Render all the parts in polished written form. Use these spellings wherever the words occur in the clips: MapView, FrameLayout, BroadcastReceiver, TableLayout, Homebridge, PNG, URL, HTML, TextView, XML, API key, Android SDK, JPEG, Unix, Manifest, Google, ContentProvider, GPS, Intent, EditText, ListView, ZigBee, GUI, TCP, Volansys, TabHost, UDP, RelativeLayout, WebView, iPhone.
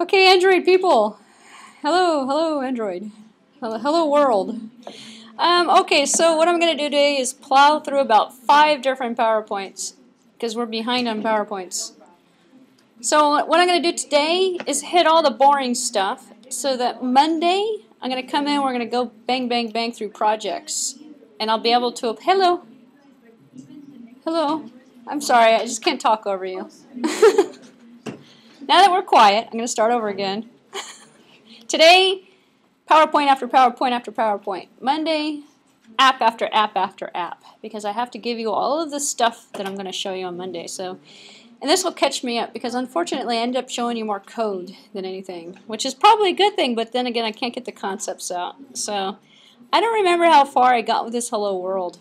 Okay, Android people. Hello, hello, Android. Hello, hello world. Okay, so what I'm going to do today is plow through about 5 different PowerPoints because we're behind on PowerPoints. So what I'm going to do today is hit all the boring stuff so that Monday I'm going to come in, we're going to go bang, bang, bang through projects. And I'll be able to, hello. Hello. I'm sorry, I just can't talk over you. Now that we're quiet, I'm going to start over again. Today, PowerPoint after PowerPoint after PowerPoint. Monday, app after app after app. Because I have to give you all of the stuff that I'm going to show you on Monday. So, and this will catch me up because unfortunately I end up showing you more code than anything. Which is probably a good thing, but then again I can't get the concepts out. So I don't remember how far I got with this hello world.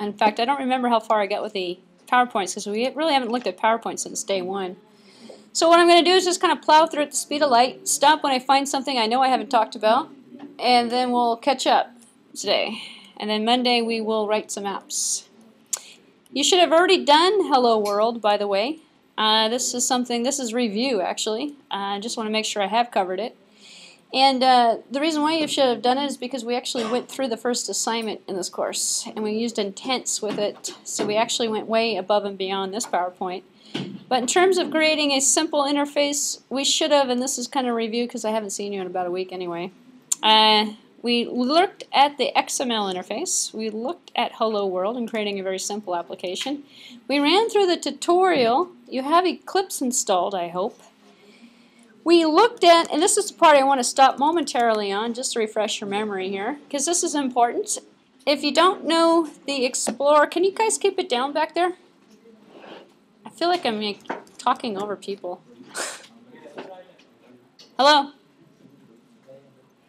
In fact, I don't remember how far I got with the PowerPoints because we really haven't looked at PowerPoint since day one. So what I'm going to do is just kind of plow through at the speed of light, stop when I find something I know I haven't talked about, and then we'll catch up today. And then Monday we will write some apps. You should have already done Hello World, by the way. This is something, this is review actually. I just want to make sure I have covered it. And the reason why you should have done it is because we actually went through the first assignment in this course, and we used intents with it, so we actually went way above and beyond this PowerPoint. But in terms of creating a simple interface, we should have, and this is kind of review because I haven't seen you in about a week anyway, we looked at the XML interface, we looked at Hello World and creating a very simple application. We ran through the tutorial, you have Eclipse installed I hope. We looked at, and this is the part I want to stop momentarily on just to refresh your memory here because this is important. If you don't know the Explorer, can you guys keep it down back there? I feel like I'm like, talking over people. Hello?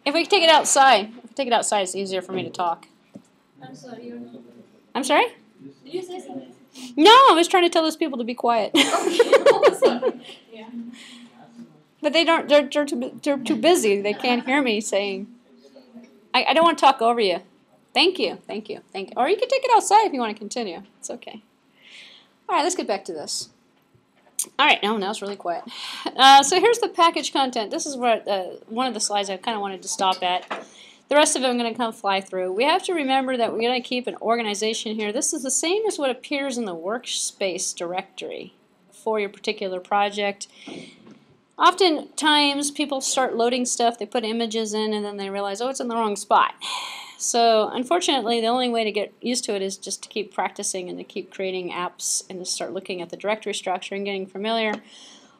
If we could take it outside. If we take it outside, it's easier for me to talk. I'm sorry, you're not. I'm sorry? Did you say something? No, I was trying to tell those people to be quiet. Yeah. But they don't, they're too busy. They can't hear me saying. I don't want to talk over you. Thank you, thank you, thank you. Or you can take it outside if you want to continue. It's okay. Alright, let's get back to this. Alright, now it's really quiet. So here's the package content. This is where, one of the slides I kind of wanted to stop at. The rest of it I'm going to kind of fly through. We have to remember that we're going to keep an organization here. This is the same as what appears in the workspace directory for your particular project. Oftentimes people start loading stuff, they put images in, and then they realize, oh, it's in the wrong spot. So unfortunately the only way to get used to it is just to keep practicing and to keep creating apps and to start looking at the directory structure and getting familiar.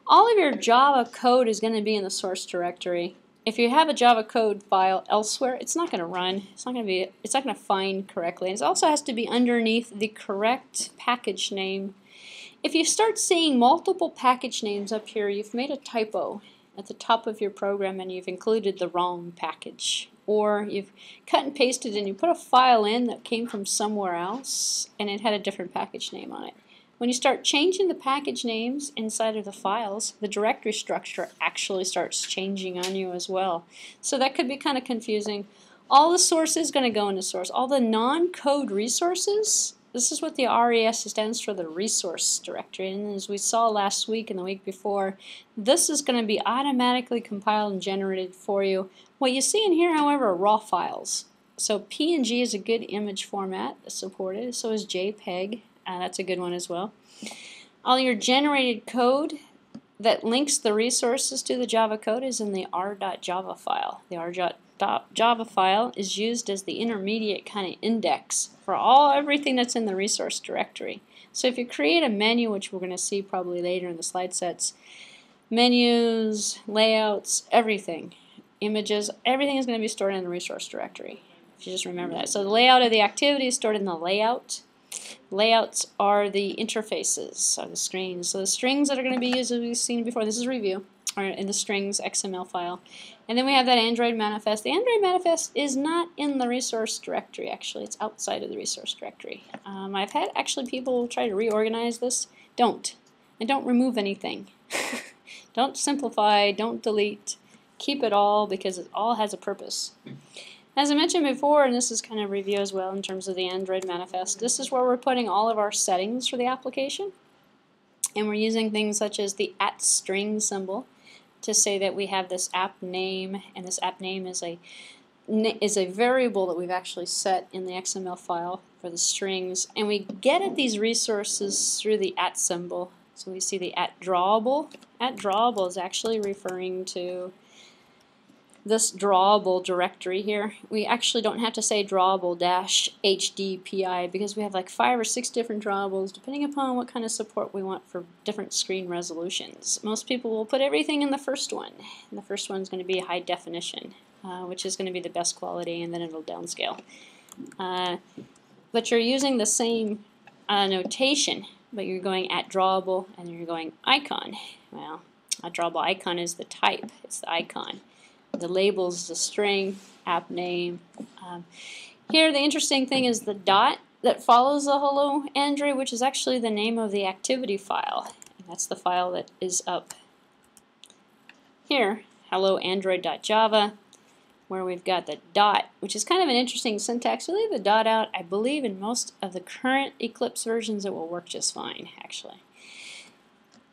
All of your Java code is going to be in the source directory. If you have a Java code file elsewhere, it's not going to run. It's not going to find correctly. And it also has to be underneath the correct package name. If you start seeing multiple package names up here, you've made a typo at the top of your program and you've included the wrong package. Or you've cut and pasted and you put a file in that came from somewhere else and it had a different package name on it. When you start changing the package names inside of the files, the directory structure actually starts changing on you as well. So that could be kind of confusing. All the source is going to go into source. All the non-code resources, this is what the RES stands for, the resource directory. And as we saw last week and the week before, this is going to be automatically compiled and generated for you. What you see in here, however, are raw files. So PNG is a good image format that's supported. So is JPEG. That's a good one as well. All your generated code that links the resources to the Java code is in the r.java file. The r.java file is used as the intermediate kind of index for everything that's in the resource directory. So if you create a menu, which we're going to see probably later in the slide sets, menus, layouts, everything. Images, everything is going to be stored in the resource directory, if you just remember that. So the layout of the activity is stored in the layout. Layouts are the interfaces on the screen. So the strings that are going to be used, as we've seen before, this is review, are in the strings XML file. And then we have that Android manifest. The Android manifest is not in the resource directory, actually. It's outside of the resource directory. I've had actually people try to reorganize this. Don't. And don't remove anything. Don't simplify, don't delete. Keep it all because it all has a purpose. As I mentioned before, and this is kind of review as well in terms of the Android manifest, this is where we're putting all of our settings for the application. And we're using things such as the @ string symbol. to say that we have this app name, and this app name is a variable that we've actually set in the XML file for the strings, and we get at these resources through the at symbol. So we see the at drawable. At drawable is actually referring to this drawable directory here. We actually don't have to say drawable-hdpi because we have like 5 or 6 different drawables depending upon what kind of support we want for different screen resolutions. Most people will put everything in the first one. And the first one is going to be high definition, which is going to be the best quality, and then it'll downscale. But you're using the same notation, but you're going at drawable and you're going icon. Well, a drawable icon is the type, it's the icon. The label is the string, app name. Here the interesting thing is the dot that follows the hello Andrew, which is actually the name of the activity file. And that's the file that is up here, helloandroid.java, where we've got the dot, which is kind of an interesting syntax. We leave the dot out. I believe in most of the current Eclipse versions it will work just fine, actually.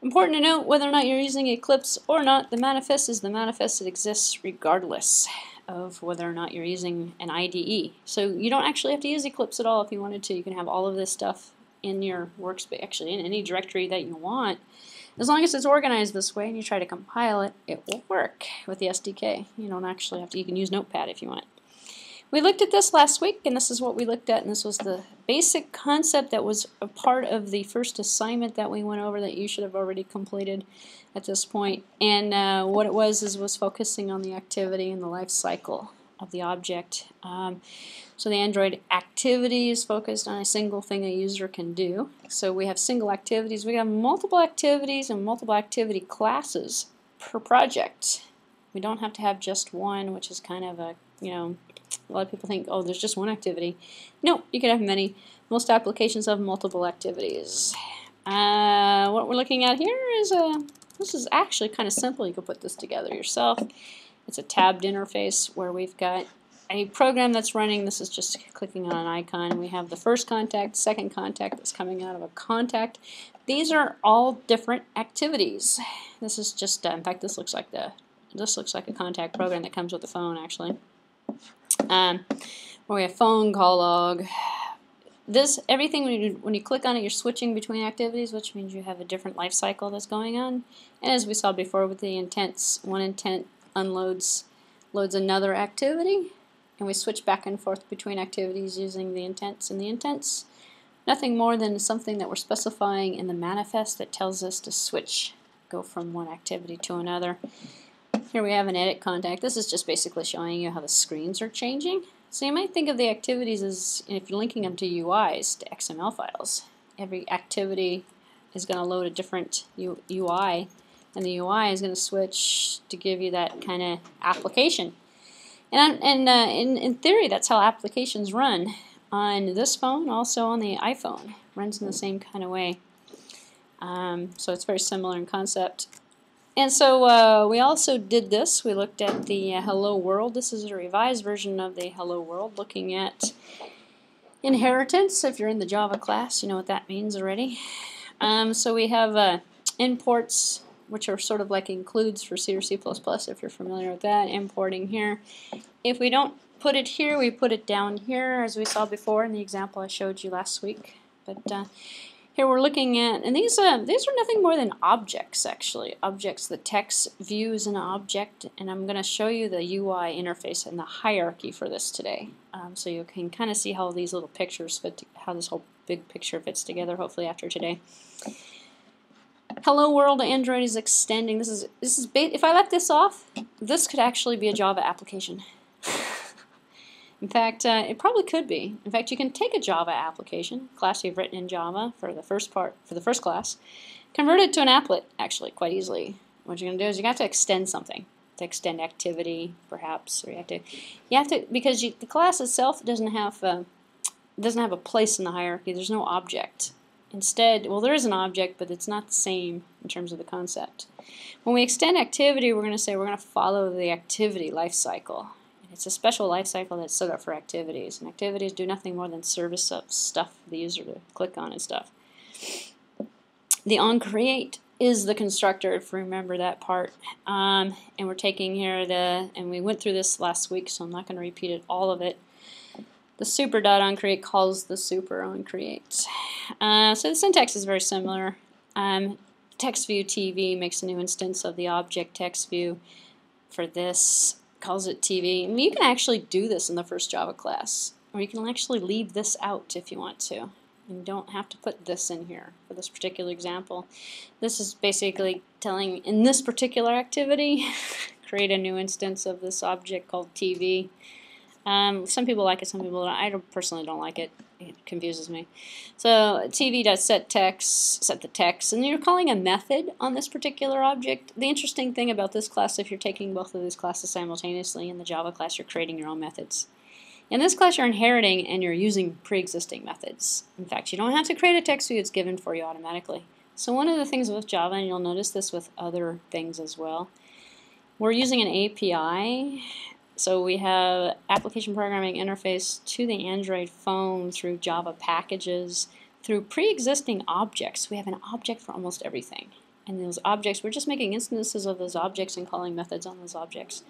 Important to note, whether or not you're using Eclipse or not, the manifest is the manifest that exists regardless of whether or not you're using an IDE. So you don't actually have to use Eclipse at all if you wanted to. You can have all of this stuff in your workspace, actually in any directory that you want. As long as it's organized this way and you try to compile it, it will work with the SDK. You don't actually have to, you can use Notepad if you want. We looked at this last week, and this is what we looked at, and this was the basic concept that was a part of the first assignment that we went over that you should have already completed at this point. And what it was focusing on the activity and the life cycle of the object. So the Android activity is focused on a single thing a user can do. So we have single activities, we have multiple activities and multiple activity classes per project. We don't have to have just one, which is kind of a, you know, a lot of people think, oh, there's just one activity. No, you can have many. Most applications have multiple activities. What we're looking at here is this is actually kind of simple. You can put this together yourself. It's a tabbed interface where we've got a program that's running. This is just clicking on an icon. We have the first contact, second contact that's coming out of a contact. These are all different activities. This is just, in fact, this looks like a contact program that comes with the phone, actually. Where we have phone, call log. This, everything when you click on it, you're switching between activities, which means you have a different life cycle that's going on. And as we saw before with the intents, one intent unloads, loads another activity, and we switch back and forth between activities using the intents and the intents. Nothing more than something that we're specifying in the manifest that tells us to switch, go from one activity to another. Here we have an edit contact. This is just basically showing you how the screens are changing. So you might think of the activities as, if you're linking them to UIs, to XML files. Every activity is going to load a different UI, and the UI is going to switch to give you that kind of application. And in theory, that's how applications run on this phone, also on the iPhone. It runs in the same kind of way. So it's very similar in concept. And so we also did this. We looked at the Hello World. This is a revised version of the Hello World, looking at inheritance. If you're in the Java class, you know what that means already. So we have imports, which are sort of like includes for C or C++, if you're familiar with that, importing here. If we don't put it here, we put it down here, as we saw before in the example I showed you last week. But here we're looking at, and these are nothing more than objects, actually. Objects, the text view is an object, and I'm going to show you the UI interface and the hierarchy for this today. So you can kind of see how these little pictures fit, how this whole big picture fits together, hopefully after today. Hello World Android is extending. This is if I left this off, this could actually be a Java application. In fact, it probably could be. In fact, you can take a Java application, class you've written in Java for the first part, for the first class, convert it to an applet, actually, quite easily. What you're going to do is you have to extend something, to extend activity, perhaps, or you have to because the class itself doesn't have a place in the hierarchy. There's no object. Instead, well, there is an object, but it's not the same in terms of the concept. When we extend activity, we're going to say we're going to follow the activity life cycle. It's a special life cycle that's set up for activities, and activities do nothing more than service up stuff for the user to click on and stuff. The onCreate is the constructor, if you remember that part. And we're taking here the, and we went through this last week, so I'm not going to repeat it, all of it. The super.onCreate calls the super onCreate. So the syntax is very similar. TextView TV makes a new instance of the object TextView for this, calls it TV. And you can actually do this in the first Java class, or you can actually leave this out if you want to. You don't have to put this in here for this particular example. This is basically telling, in this particular activity, create a new instance of this object called TV. Some people like it, some people don't. I personally don't like it. It confuses me. So tv.setText, set the text, and you're calling a method on this particular object. The interesting thing about this class, if you're taking both of these classes simultaneously, in the Java class you're creating your own methods. In this class you're inheriting and you're using pre-existing methods. In fact, you don't have to create a text view, it's given for you automatically. So one of the things with Java, and you'll notice this with other things as well, we're using an API. So we have application programming interface to the Android phone through Java packages, through pre-existing objects. We have an object for almost everything. And those objects, we're just making instances of those objects and calling methods on those objects.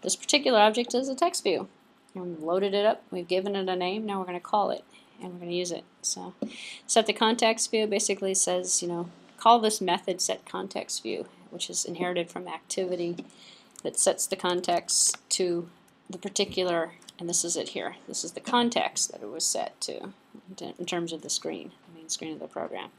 This particular object is a text view. And we've loaded it up, we've given it a name, now we're going to call it, and we're going to use it. So set the context view basically says, you know, call this method set context view, which is inherited from activity that sets the context to the particular, and this is it here. This is the context that it was set to in terms of the screen, the main screen of the program.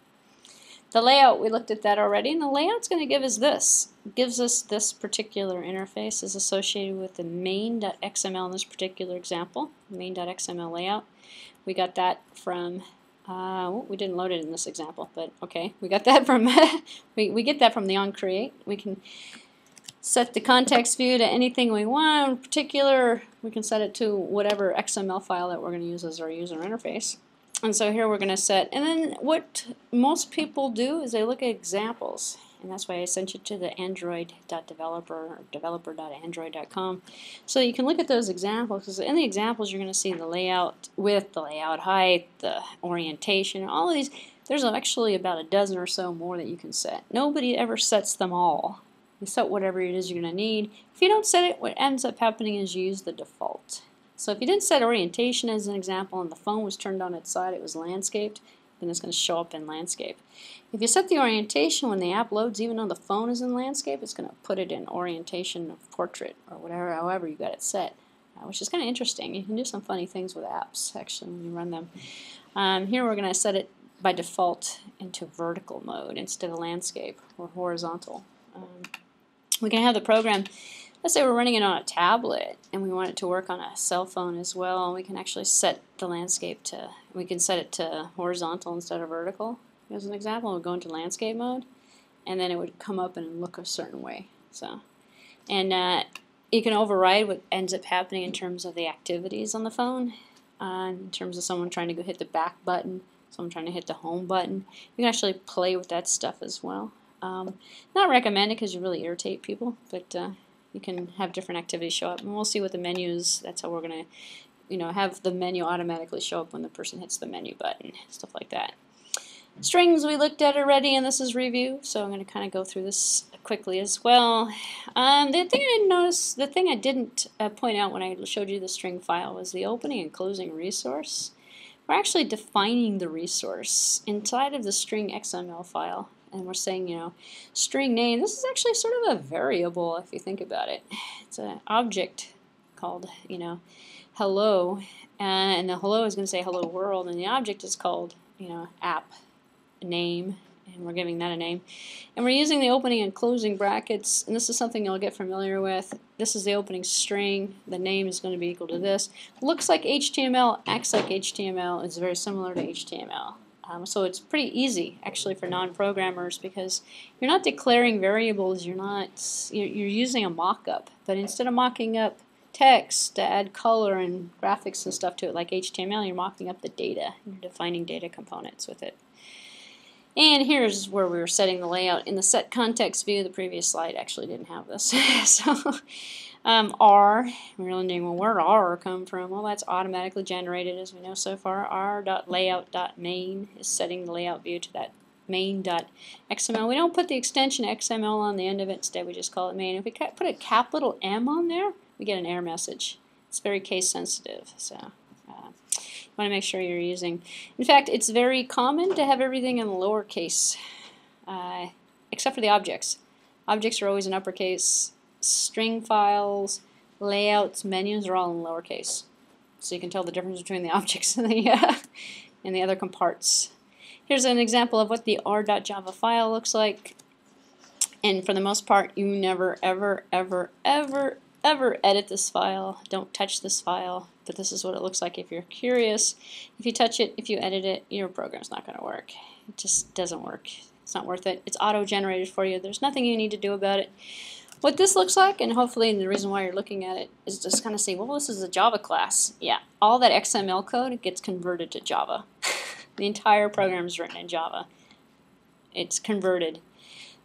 The layout, we looked at that already, and the layout's going to give us this. It gives us this particular interface is associated with the main.xml in this particular example, main.xml layout. We got that from, well, we didn't load it in this example, but okay, we got that from, we get that from the onCreate. We can set the context view to anything we want. In particular, we can set it to whatever XML file that we're going to use as our user interface. And so here we're going to set, and then what most people do is they look at examples, and that's why I sent you to the android.developer or developer.android.com, so you can look at those examples, because in the examples you're going to see the layout width, the layout height, the orientation, all of these. There's actually about a dozen or so more that you can set. Nobody ever sets them all. You set whatever it is you're going to need. If you don't set it, what ends up happening is you use the default. So if you didn't set orientation as an example and the phone was turned on its side, it was landscaped, then it's going to show up in landscape. If you set the orientation when the app loads, even though the phone is in landscape, it's going to put it in orientation of portrait or whatever, however you got it set, which is kind of interesting. You can do some funny things with apps, actually, when you run them. Here we're going to set it by default into vertical mode instead of landscape or horizontal. We can have the program. Let's say we're running it on a tablet and we want it to work on a cell phone as well. We can actually set the landscape to, we can set it to horizontal instead of vertical. As an example, we'll go into landscape mode and then it would come up and look a certain way. So, and you can override what ends up happening in terms of the activities on the phone, in terms of someone trying to go hit the back button, someone trying to hit the home button. You can actually play with that stuff as well. Not recommended because you really irritate people, but you can have different activities show up, and we'll see what the menus. That's how we're gonna, you know, have the menu automatically show up when the person hits the menu button, stuff like that. Strings we looked at already, and this is review, so I'm gonna kind of go through this quickly as well. The thing I didn't notice, the thing I didn't point out when I showed you the string file was the opening and closing resource. We're actually defining the resource inside of the string XML file. And we're saying, you know, string name. This is actually sort of a variable if you think about it. It's an object called, you know, hello, and the hello is going to say hello world, and the object is called, you know, app name, and we're giving that a name. And we're using the opening and closing brackets, and this is something you'll get familiar with. This is the opening string. The name is going to be equal to this. Looks like HTML, acts like HTML, is very similar to HTML. So it's pretty easy actually for non-programmers, because you're not declaring variables, you're using a mock-up, but instead of mocking up text to add color and graphics and stuff to it like HTML, you're mocking up the data, you're defining data components with it. And here's where we were setting the layout. In the set context view, the previous slide actually didn't have this. So R, we're wondering, well, where did R come from? Well, that's automatically generated, as we know so far. R.layout.main is setting the layout view to that main.xml. We don't put the extension XML on the end of it. Instead, we just call it main. If we put a capital M on there, we get an error message. It's very case sensitive, so you want to make sure you're using. In fact, it's very common to have everything in lowercase, except for the objects. Objects are always in uppercase. String files, layouts, menus are all in lowercase. So you can tell the difference between the objects and the other comparts. Here's an example of what the r.java file looks like. And for the most part, you never, ever, ever, ever, ever edit this file. Don't touch this file. But this is what it looks like if you're curious. If you touch it, if you edit it, your program's not going to work. It just doesn't work. It's not worth it. It's auto-generated for you. There's nothing you need to do about it. What this looks like, and hopefully the reason why you're looking at it, is just kind of say, well, this is a Java class. Yeah, all that XML code gets converted to Java. The entire program is written in Java. It's converted.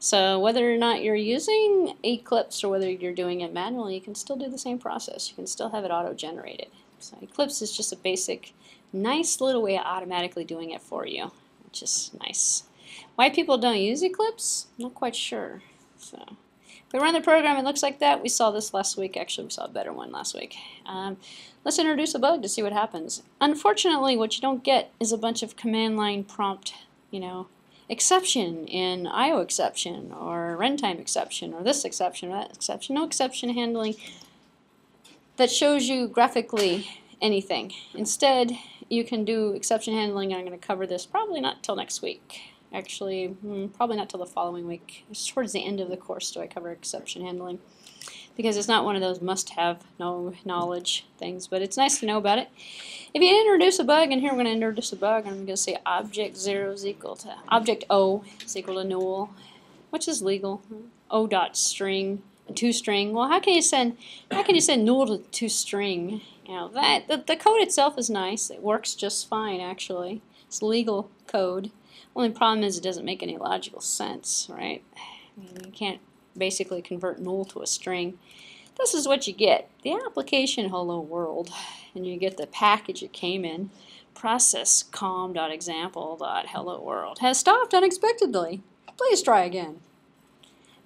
So whether or not you're using Eclipse or whether you're doing it manually, you can still do the same process. You can still have it auto-generated. So Eclipse is just a basic, nice little way of automatically doing it for you, which is nice. Why people don't use Eclipse? I'm not quite sure. So. We run the program, it looks like that. We saw this last week. Actually, we saw a better one last week. Let's introduce a bug to see what happens. Unfortunately, what you don't get is a bunch of command line prompt, exception in IO exception or runtime exception or this exception or that exception. No exception handling that shows you graphically anything. Instead, you can do exception handling, and I'm going to cover this probably not till next week. Actually, probably not till the following week. It's towards the end of the course do I cover exception handling, because it's not one of those must-have, no knowledge things, but it's nice to know about it. If you introduce a bug, and here we're going to introduce a bug, and I'm going to say object O is equal to null, which is legal. O dot string to string. Well, how can you send null to string? That the code itself is nice. It works just fine actually. It's legal code. Only problem is it doesn't make any logical sense, right? I mean, you can't basically convert null to a string. This is what you get. The application hello world, and you get the package it came in. Process com.example.hello world has stopped unexpectedly. Please try again.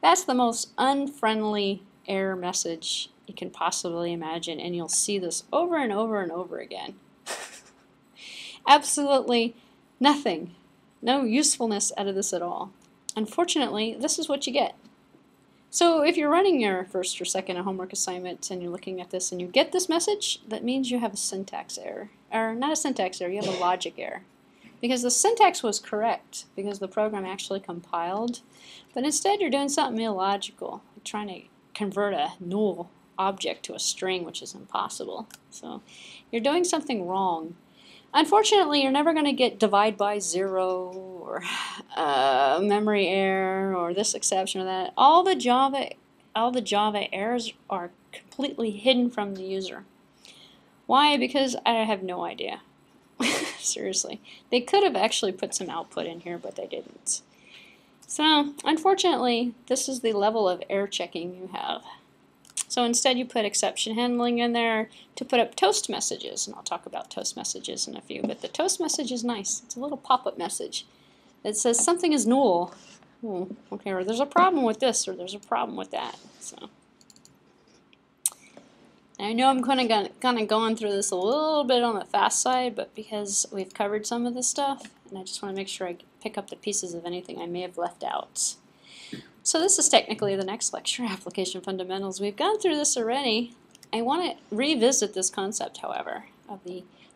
That's the most unfriendly error message you can possibly imagine, and you'll see this over and over and over again. Absolutely nothing. No usefulness out of this at all. Unfortunately, this is what you get. So if you're running your first or second homework assignment and you're looking at this and you get this message, that means you have a syntax error. Or not a syntax error, you have a logic error. Because the syntax was correct, because the program actually compiled. But instead you're doing something illogical, like trying to convert a null object to a string, which is impossible. So you're doing something wrong. Unfortunately, you're never going to get divide by zero or memory error or this exception or that. All the Java errors are completely hidden from the user. Why? Because I have no idea. Seriously. They could have actually put some output in here, but they didn't. So, unfortunately, this is the level of error checking you have. So instead you put exception handling in there to put up toast messages, and I'll talk about toast messages in a few, but the toast message is nice. It's a little pop-up message that says something is null. Okay, or there's a problem with this, or there's a problem with that. So I know I'm kind of going through this a little bit on the fast side, but because we've covered some of this stuff, and I just want to make sure I pick up the pieces of anything I may have left out. So this is technically the next lecture, Application Fundamentals. We've gone through this already. I want to revisit this concept, however,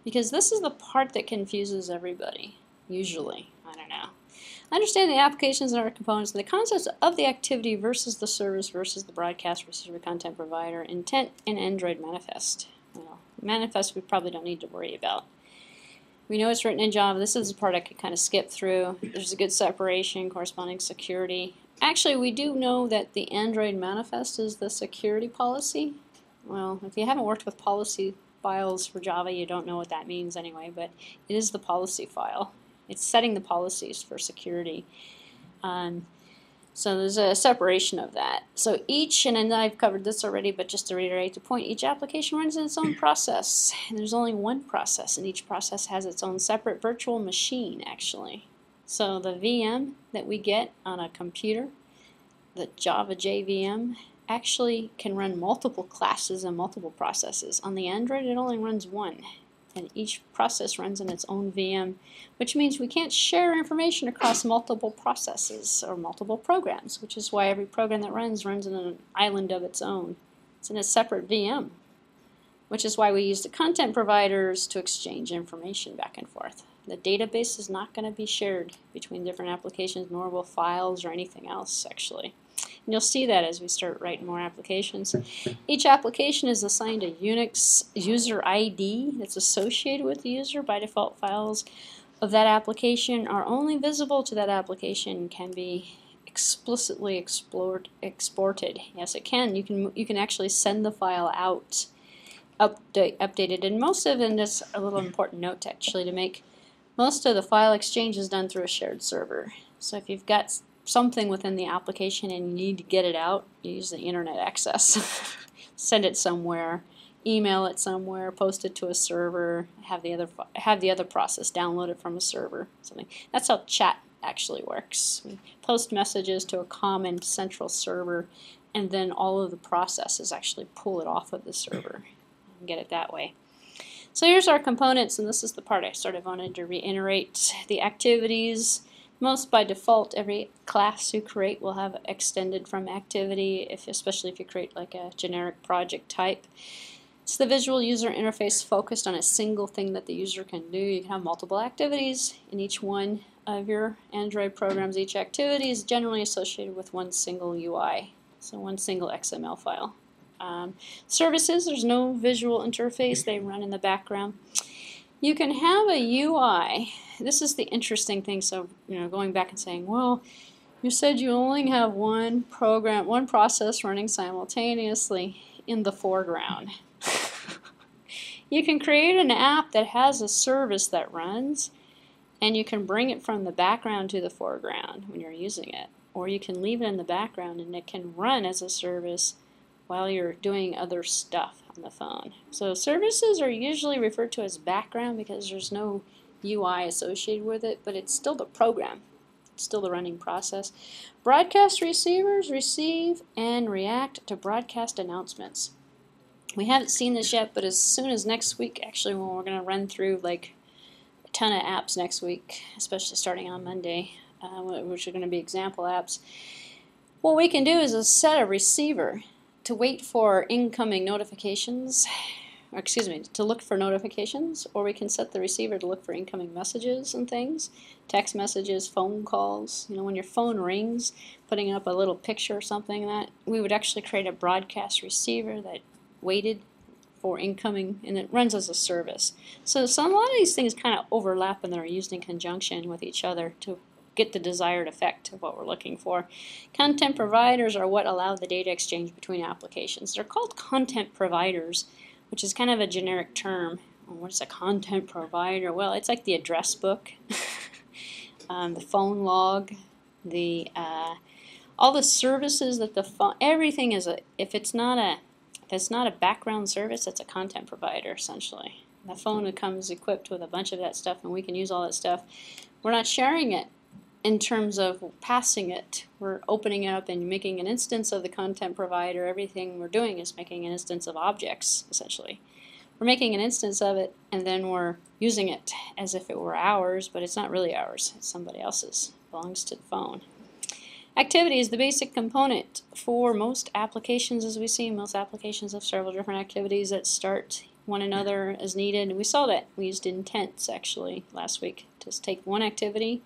because this is the part that confuses everybody, usually. I don't know. Understand the applications and our components, and the concepts of the activity versus the service versus the broadcast receiver, content provider, intent, and Android manifest. Well, manifest we probably don't need to worry about. We know it's written in Java. This is the part I could kind of skip through. There's a good separation, corresponding security. Actually, we do know that the Android manifest is the security policy. Well, if you haven't worked with policy files for Java, you don't know what that means anyway, but it is the policy file. It's setting the policies for security. So there's a separation of that. So each, and I've covered this already, but just to reiterate the point, each application runs in its own process. And there's only one process, and each process has its own separate virtual machine, actually. So the VM that we get on a computer, the Java JVM, actually can run multiple classes and multiple processes. On the Android, it only runs one, and each process runs in its own VM, which means we can't share information across multiple processes or multiple programs, which is why every program that runs in an island of its own. It's in a separate VM, which is why we use the content providers to exchange information back and forth. The database is not going to be shared between different applications, nor will files or anything else, actually. And you'll see that as we start writing more applications. Each application is assigned a Unix user ID that's associated with the user. By default, files of that application are only visible to that application and can be explicitly exported. Yes, it can. You can actually send the file out, updated. And most of, and that's a little important note actually to make, most of the file exchange is done through a shared server. So if you've got something within the application and you need to get it out, you use the internet access. Send it somewhere, email it somewhere, post it to a server, have the other process download it from a server, something. That's how chat actually works. We post messages to a common central server, and then all of the processes actually pull it off of the server and get it that way. So here's our components, and this is the part I sort of wanted to reiterate. The activities. Most by default, every class you create will have extended from activity, especially if you create like a generic project type. It's the visual user interface focused on a single thing that the user can do. You can have multiple activities in each one of your Android programs. Each activity is generally associated with one single UI, so one single XML file. Services, there's no visual interface. They run in the background. You can have a UI. This is the interesting thing. So, you know, going back and saying, well, you said you only have one program, one process running simultaneously in the foreground. You can create an app that has a service that runs, and you can bring it from the background to the foreground when you're using it. Or you can leave it in the background, and it can run as a service while you're doing other stuff on the phone. So services are usually referred to as background because there's no UI associated with it, but it's still the program. It's still the running process. Broadcast receivers receive and react to broadcast announcements. We haven't seen this yet, but as soon as next week, actually when we're going to run through like a ton of apps next week, especially starting on Monday, which are going to be example apps, what we can do is set a receiver to wait for incoming notifications, or excuse me, to look for notifications, or we can set the receiver to look for incoming messages and things, text messages, phone calls. You know, when your phone rings, putting up a little picture or something like that, we would actually create a broadcast receiver that waited for incoming, and it runs as a service. So a lot of these things kind of overlap and they're used in conjunction with each other to get the desired effect of what we're looking for. Content providers are what allow the data exchange between applications. They're called content providers, which is kind of a generic term. What's a content provider? Well, it's like the address book, the phone log, the all the services that the phone. Everything is a. If it's not a background service, it's a content provider essentially. The phone comes equipped with a bunch of that stuff, and we can use all that stuff. We're not sharing it. In terms of passing it, we're opening it up and making an instance of the content provider. Everything we're doing is making an instance of objects, essentially. We're making an instance of it, and then we're using it as if it were ours, but it's not really ours. It's somebody else's. It belongs to the phone. Activity is the basic component for most applications, as we see. Most applications have several different activities that start one another as needed, and we saw that. We used intents, actually, last week to take one activity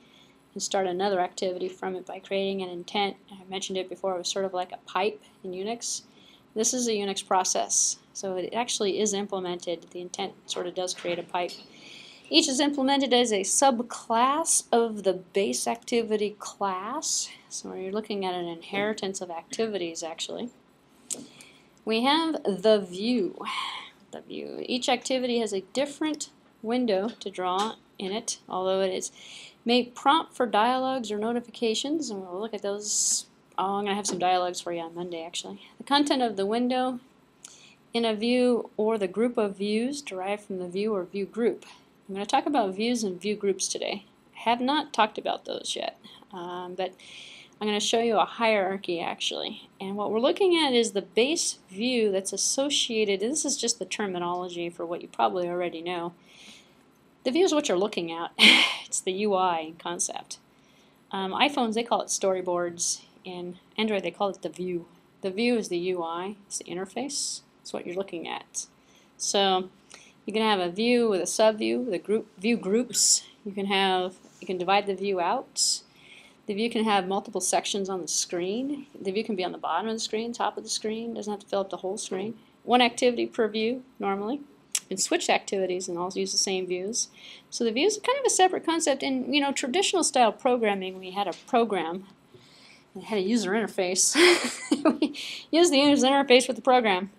and start another activity from it by creating an intent. I mentioned it before, it was sort of like a pipe in Unix. This is a Unix process, so it actually is implemented. The intent sort of does create a pipe. Each is implemented as a subclass of the base activity class, so you're looking at an inheritance of activities, actually. We have the view. The view. Each activity has a different window to draw in it, although it is may prompt for dialogues or notifications, and we'll look at those. Oh, I'm going to have some dialogues for you on Monday, actually. The content of the window in a view or the group of views derived from the view or view group. I'm going to talk about views and view groups today. I have not talked about those yet, but I'm going to show you a hierarchy actually. And what we're looking at is the base view that's associated, and this is just the terminology for what you probably already know. The view is what you're looking at. It's the UI concept. iPhones, they call it storyboards. In Android, they call it the view. The view is the UI, it's the interface, it's what you're looking at. So you can have a view with a subview, with a group, view groups. You can divide the view out. The view can have multiple sections on the screen. The view can be on the bottom of the screen, top of the screen, doesn't have to fill up the whole screen. One activity per view normally. And switch activities and all use the same views. So the views are kind of a separate concept. In traditional style programming, we had a program. It had a user interface. We used the user interface with the program.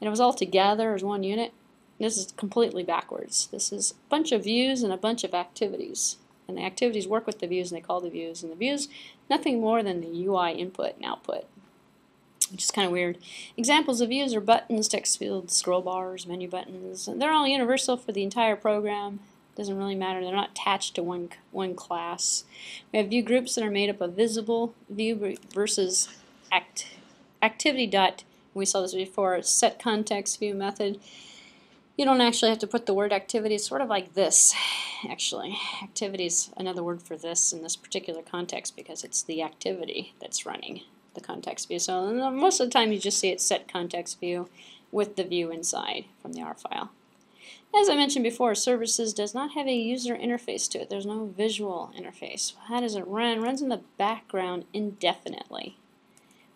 And it was all together as one unit. This is completely backwards. This is a bunch of views and a bunch of activities. And the activities work with the views and they call the views. And the views, nothing more than the UI input and output, which is kind of weird. Examples of views are buttons, text fields, scroll bars, menu buttons. And they're all universal for the entire program. Doesn't really matter. They're not attached to one class. We have view groups that are made up of visible view versus activity dot. We saw this before. Set context view method. You don't actually have to put the word activity. It's sort of like this, actually. Activity is another word for this in this particular context because it's the activity that's running the context view. So most of the time you just see it set context view with the view inside from the R file. As I mentioned before, services does not have a user interface to it. There's no visual interface. How does it run? It runs in the background indefinitely.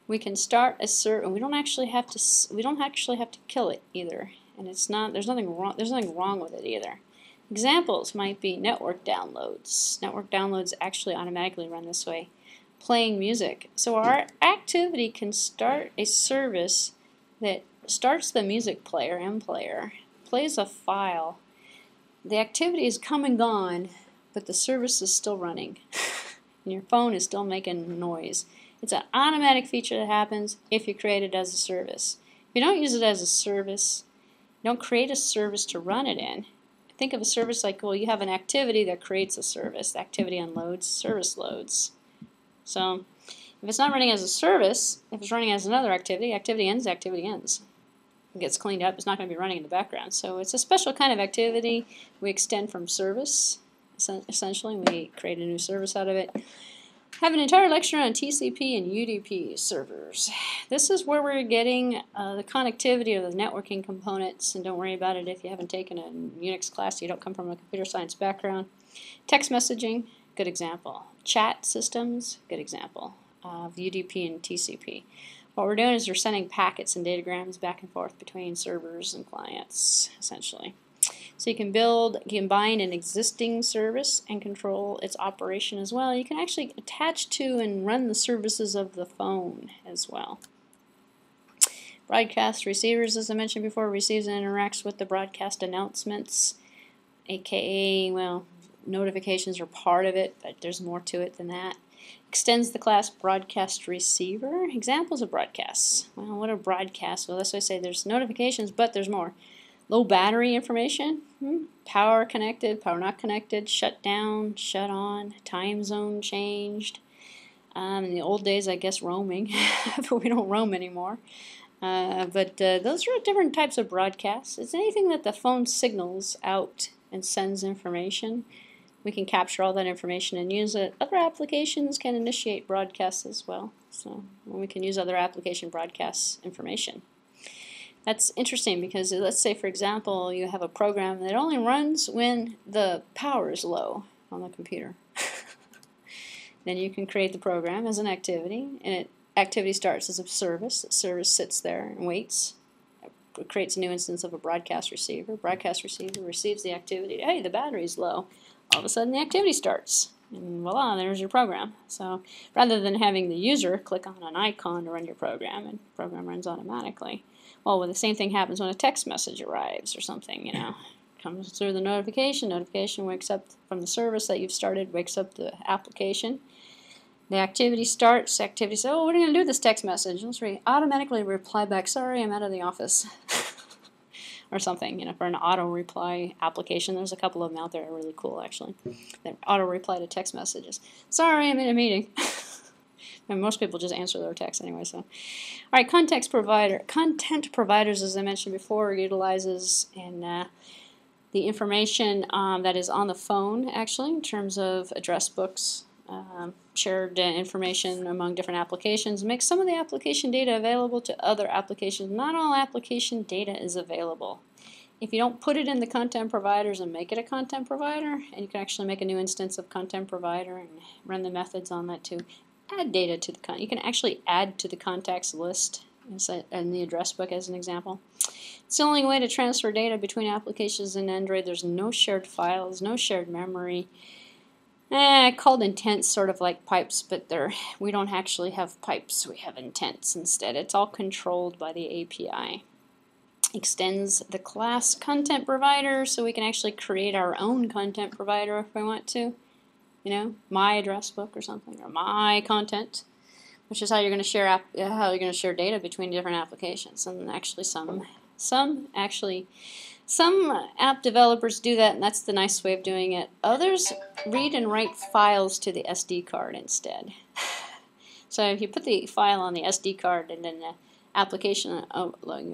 We can start a service. We don't actually have to kill it either. And it's not. There's nothing wrong with it either. Examples might be network downloads. Network downloads actually automatically run this way. Playing music. So our activity can start a service that starts the music player, M player, plays a file. The activity is come and gone, but the service is still running. And your phone is still making noise. It's an automatic feature that happens if you create it as a service. If you don't use it as a service, you don't create a service to run it in. Think of a service like, well, you have an activity that creates a service. The activity unloads, service loads. So if it's not running as a service, if it's running as another activity, activity ends. It gets cleaned up. It's not going to be running in the background. So it's a special kind of activity. We extend from service, essentially. We create a new service out of it. I have an entire lecture on TCP and UDP servers. This is where we're getting the connectivity or the networking components. And don't worry about it if you haven't taken a Unix class. You don't come from a computer science background. Text messaging. Good example. Chat systems, good example of UDP and TCP. What we're doing is we're sending packets and datagrams back and forth between servers and clients, essentially. So you can combine an existing service and control its operation as well. You can actually attach to and run the services of the phone as well. Broadcast receivers, as I mentioned before, receives and interacts with the broadcast announcements, aka, well, notifications are part of it, but there's more to it than that. Extends the class broadcast receiver. Examples of broadcasts. Well, what are broadcasts? Well, that's why I say there's notifications, but there's more. Low battery information, power connected, power not connected, shut down, shut on, time zone changed. In the old days, I guess roaming, but we don't roam anymore. But those are different types of broadcasts. It's anything that the phone signals out and sends information. We can capture all that information and use it. Other applications can initiate broadcasts as well. So we can use other application broadcasts information. That's interesting because let's say, for example, you have a program that only runs when the power is low on the computer. Then you can create the program as an activity, and activity starts as a service. The service sits there and waits. It creates a new instance of a broadcast receiver. Broadcast receiver receives the activity. Hey, the battery's low. All of a sudden the activity starts, and voila, there's your program. So rather than having the user click on an icon to run your program, and the program runs automatically. Well, the same thing happens when a text message arrives or something, Comes through the notification. Notification wakes up from the service that you've started, wakes up the application. The activity starts, activity says, oh, what are you going to do with this text message? Let's automatically reply back, sorry, I'm out of the office. or something. You know, for an auto reply application, there's a couple of them out there that are really cool actually. That auto reply to text messages. Sorry, I'm in a meeting. And most people just answer their text anyway. So, all right, content providers, as I mentioned before, utilizes the information that is on the phone actually in terms of address books. Shared information among different applications, makes some of the application data available to other applications. Not all application data is available. If you don't put it in the content providers and make it a content provider, and you can actually make a new instance of content provider and run the methods on that to add data to the content. You can actually add to the contacts list in the address book as an example. It's the only way to transfer data between applications in Android. There's no shared files, no shared memory. Called intents, sort of like pipes, but we don't actually have pipes, we have intents instead. It's all controlled by the API. Extends the class content provider so we can actually create our own content provider if we want to. You know, my address book or something, or my content, which is how you're going to share data between different applications. And actually some app developers do that, and that's the nice way of doing it. Others read and write files to the SD card instead. So if you put the file on the SD card, and then the application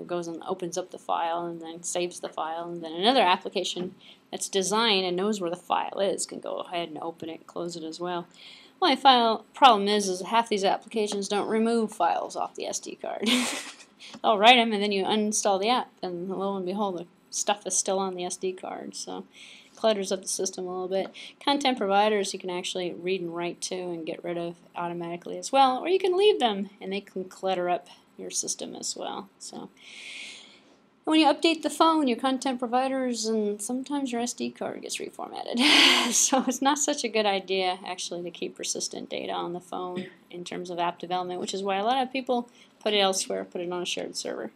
goes and opens up the file and then saves the file, and then another application that's designed and knows where the file is can go ahead and open it and close it as well. My problem is half these applications don't remove files off the SD card. They'll write them, and then you uninstall the app, and lo and behold, the stuff is still on the SD card, so clutters up the system a little bit. Content providers you can actually read and write to and get rid of automatically as well, or you can leave them, and they can clutter up your system as well. So when you update the phone, your content providers and sometimes your SD card gets reformatted. So it's not such a good idea actually to keep persistent data on the phone in terms of app development, which is why a lot of people put it elsewhere, put it on a shared server.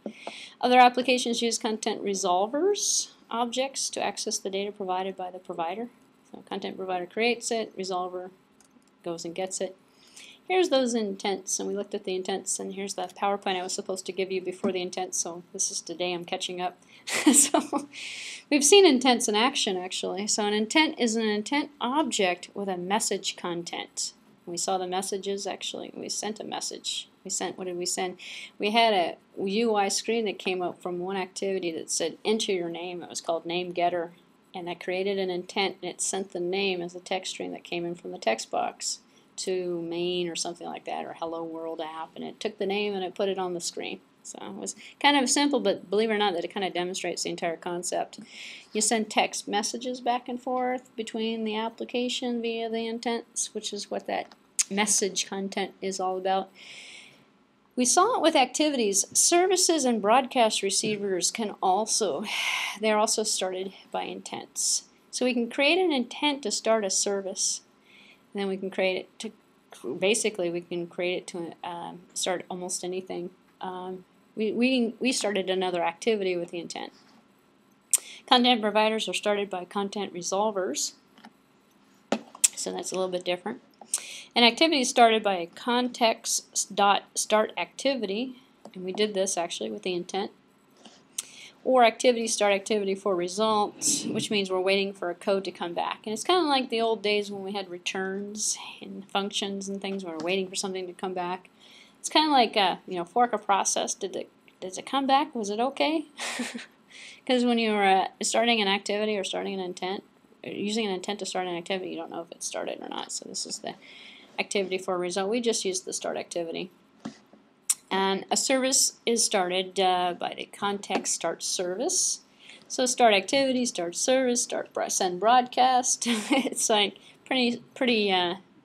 Other applications use content resolvers, objects, to access the data provided by the provider. So content provider creates it, resolver goes and gets it. Here's those intents, and we looked at the intents, and here's that PowerPoint I was supposed to give you before the intents, so this is today I'm catching up. So we've seen intents in action actually. So an intent is an intent object with a message content. We saw the messages actually. We sent a message. We sent, what did we send? We had a UI screen that came up from one activity that said enter your name. It was called name getter, and that created an intent, and it sent the name as a text string that came in from the text box to main or something like that, or hello world app, and it took the name and it put it on the screen. So it was kind of simple, but believe it or not, that it kind of demonstrates the entire concept. You send text messages back and forth between the application via the intents, which is what that message content is all about. We saw it with activities. Services and broadcast receivers can also, they're also started by intents. So we can create an intent to start a service, and then we can create it to, basically we can create it to start almost anything. We started another activity with the intent. Content providers are started by content resolvers, so that's a little bit different. An activity is started by a context.startActivity, and we did this actually with the intent. Or activity start activity for results, which means we're waiting for a code to come back. And it's kind of like the old days when we had returns and functions and things, where we're waiting for something to come back. It's kind of like you know, fork a process. Did it come back? Was it okay? Because when you were starting an activity or starting an intent, using an intent to start an activity, you don't know if it started or not. So this is the activity for a result. We just used the start activity. And a service is started by the context start service. So start activity, start service, send broadcast. It's like pretty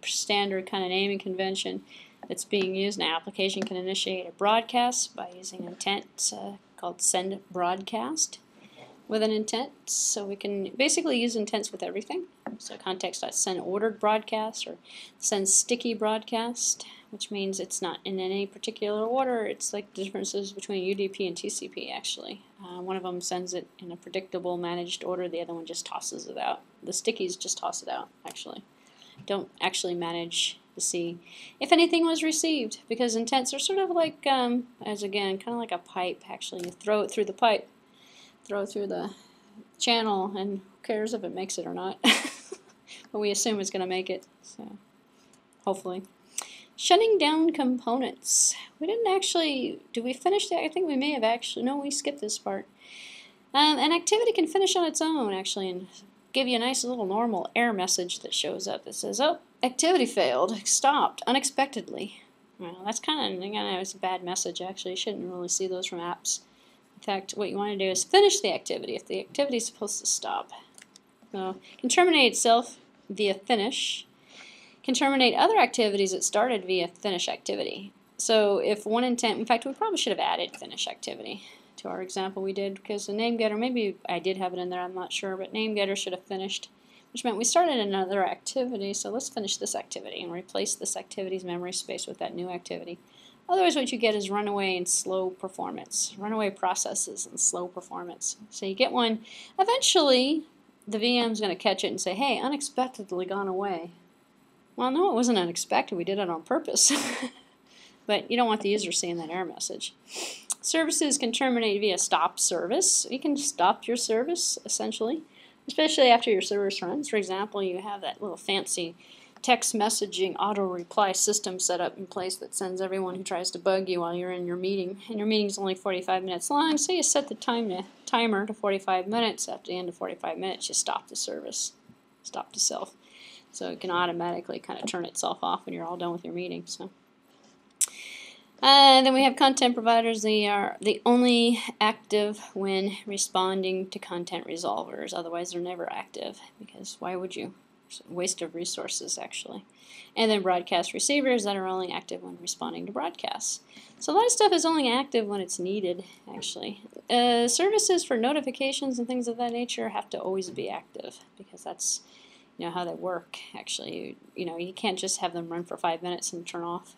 standard kind of naming convention that's being used. An application can initiate a broadcast by using intent called send broadcast with an intent. So we can basically use intents with everything. So context.send ordered broadcast, or send sticky broadcast, which means it's not in any particular order. It's like differences between UDP and TCP actually. One of them sends it in a predictable managed order, the other one just tosses it out. The stickies just toss it out actually. Don't actually manage to see if anything was received, because intents are sort of like, as again, kind of like a pipe actually. You throw it through the pipe. throw through the channel, and who cares if it makes it or not. But we assume it's going to make it, so hopefully. Shutting down components. We didn't actually, did we finish that? I think we may have actually, no, we skipped this part. An activity can finish on its own, actually, and give you a nice little normal error message that shows up that says, oh, activity failed, stopped, unexpectedly. Well, that's kind of, again, it's a bad message, actually. You shouldn't really see those from apps. In fact, what you want to do is finish the activity if the activity is supposed to stop. So it can terminate itself via finish. Can terminate other activities that started via finish activity. So if one intent, in fact, we probably should have added finish activity to our example we did, because the name getter, maybe I did have it in there, I'm not sure, but name getter should have finished, which meant we started another activity. So let's finish this activity and replace this activity's memory space with that new activity. Otherwise what you get is runaway and slow performance, runaway processes and slow performance. So you get one, eventually the VM's going to catch it and say, hey, unexpectedly gone away. Well, no, it wasn't unexpected, we did it on purpose. But you don't want the user seeing that error message. Services can terminate via stop service. You can stop your service, essentially, especially after your service runs. For example, you have that little fancy text messaging auto-reply system set up in place that sends everyone who tries to bug you while you're in your meeting. And your meeting's only 45 minutes long, so you set the timer to 45 minutes. After the end of 45 minutes, you stop the service, stop the self. So it can automatically kind of turn itself off when you're all done with your meeting. So. Then we have content providers. They are the only active when responding to content resolvers. Otherwise, they're never active, because why would you? It's a waste of resources, actually. And then broadcast receivers that are only active when responding to broadcasts. So a lot of stuff is only active when it's needed, actually. Services for notifications and things of that nature have to always be active, because that's, you know, how they work, actually. You know, you can't just have them run for 5 minutes and turn off.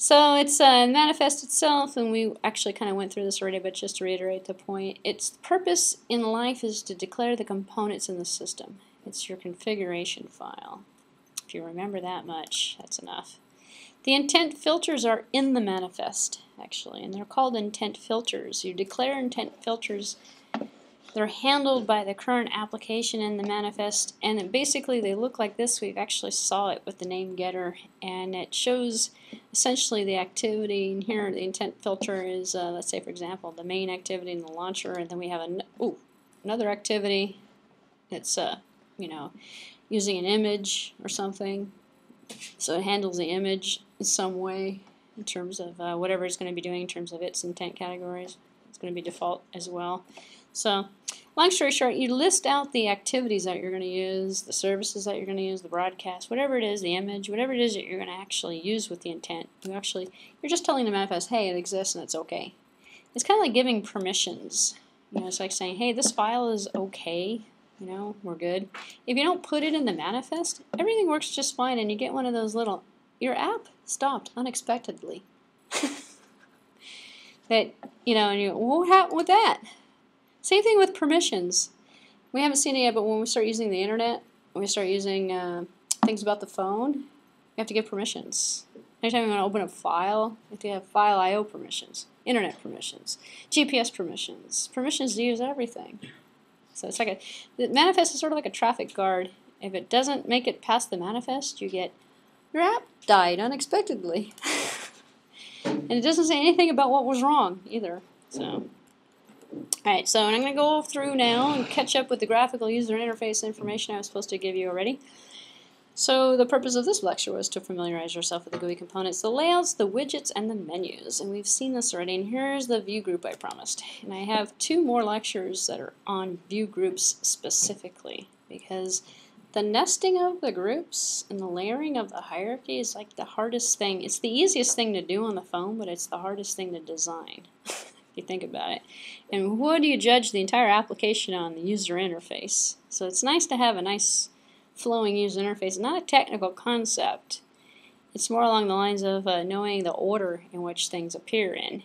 So it's manifest itself, and we actually kind of went through this already, but just to reiterate the point, its purpose in life is to declare the components in the system. It's your configuration file. If you remember that much, that's enough. The intent filters are in the manifest, actually, and they're called intent filters. You declare intent filters. They're handled by the current application in the manifest, and basically they look like this. We've actually saw it with the name getter, and it shows essentially the activity. And here the intent filter is, let's say for example, the main activity in the launcher, and then we have another activity that's you know, using an image or something. So it handles the image in some way in terms of whatever it's going to be doing in terms of its intent categories. It's going to be default as well. So long story short, you list out the activities that you're going to use, the services that you're going to use, the broadcast, whatever it is, the image, whatever it is that you're going to actually use with the intent. You're just telling the manifest, hey, it exists and it's okay. It's kind of like giving permissions. You know, it's like saying, hey, this file is okay. You know, we're good. If you don't put it in the manifest, everything works just fine, and you get one of those little, your app stopped unexpectedly. That, you know, and you, what happened with that? Same thing with permissions. We haven't seen it yet, but when we start using the internet, when we start using things about the phone, you have to give permissions. Anytime you want to open a file, you have to have file I/O permissions, internet permissions, GPS permissions, permissions to use everything. So it's like the manifest is sort of like a traffic guard. If it doesn't make it past the manifest, you get your app died unexpectedly. And it doesn't say anything about what was wrong either. So. Alright, so I'm going to go through now and catch up with the graphical user interface information I was supposed to give you already. So the purpose of this lecture was to familiarize yourself with the GUI components, the layouts, the widgets, and the menus. And we've seen this already, and here's the view group I promised. And I have 2 more lectures that are on view groups specifically, because the nesting of the groups and the layering of the hierarchy is like the hardest thing. It's the easiest thing to do on the phone, but it's the hardest thing to design. You think about it. And what do you judge the entire application on? The user interface. So it's nice to have a nice flowing user interface, not a technical concept. It's more along the lines of knowing the order in which things appear in.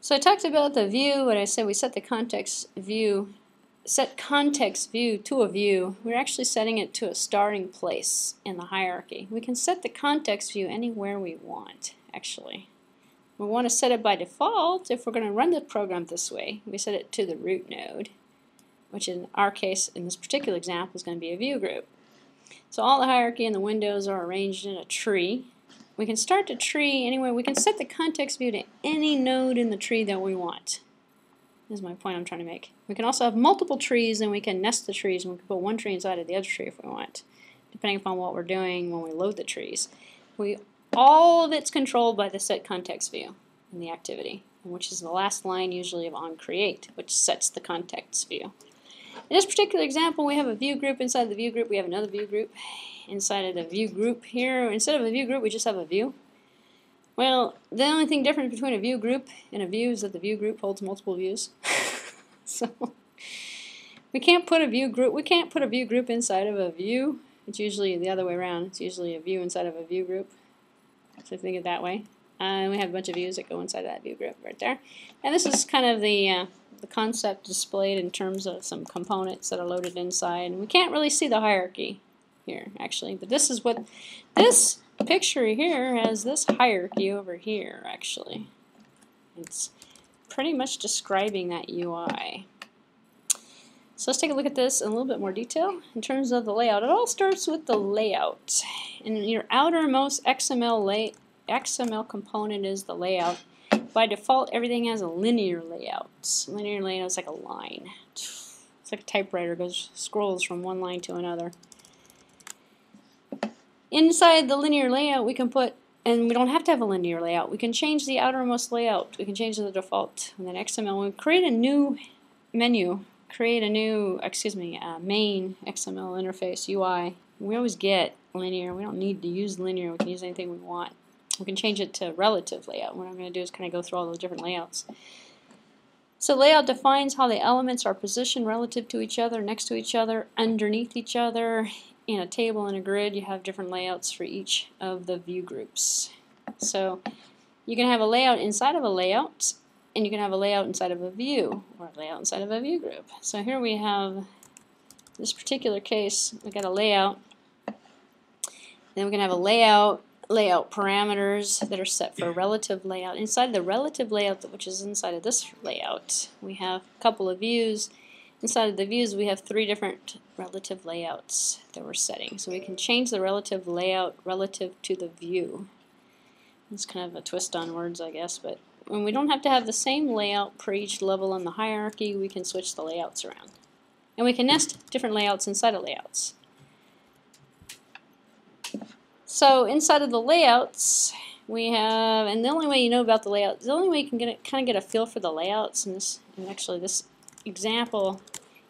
So I talked about the view, and I said we set the context view, set context view to a view. We're actually setting it to a starting place in the hierarchy. We can set the context view anywhere we want, actually. We want to set it by default. If we're going to run the program this way, we set it to the root node, which in our case, in this particular example, is going to be a view group. So all the hierarchy and the windows are arranged in a tree. We can start the tree anyway. We can set the context view to any node in the tree that we want. Is my point I'm trying to make. We can also have multiple trees, and we can nest the trees, and we can put one tree inside of the other tree if we want, depending upon what we're doing when we load the trees. All of it's controlled by the set context view in the activity, which is the last line usually of onCreate, which sets the context view. In this particular example, we have a view group. Inside the view group, we have another view group. Inside of the view group here, instead of a view group, we just have a view. Well, the only thing different between a view group and a view is that the view group holds multiple views. So we can't put a view group inside of a view. It's usually the other way around. It's usually a view inside of a view group. So think of it that way. And we have a bunch of views that go inside that view group right there. And this is kind of the concept displayed in terms of some components that are loaded inside. And we can't really see the hierarchy here, actually. But this is what this picture here has, this hierarchy over here, actually. It's pretty much describing that UI. So let's take a look at this in a little bit more detail. In terms of the layout, it all starts with the layout. And your outermost XML component is the layout. By default, everything has a linear layout. Linear layout is like a line. It's like a typewriter, scrolls from one line to another. Inside the linear layout, we can put, and we don't have to have a linear layout. We can change the outermost layout. We can change the default. And then XML, we create a new menu. Create a new, main XML interface UI. We always get linear. We don't need to use linear. We can use anything we want. We can change it to relative layout. What I'm going to do is kind of go through all those different layouts. So layout defines how the elements are positioned relative to each other, next to each other, underneath each other. In a table and a grid, you have different layouts for each of the view groups. So you can have a layout inside of a layout, and you can have a layout inside of a view, or a layout inside of a view group. So here we have, this particular case, we got a layout. Then we can have a layout parameters that are set for relative layout. Inside the relative layout, which is inside of this layout, we have a couple of views. Inside of the views, we have three different relative layouts that we're setting. So we can change the relative layout relative to the view. It's kind of a twist on words, I guess, but when we don't have to have the same layout for each level in the hierarchy, we can switch the layouts around. And we can nest different layouts inside of layouts. So inside of the layouts, we have, and the only way you know about the layouts, the only way you can kind of get a feel for the layouts, and actually this example,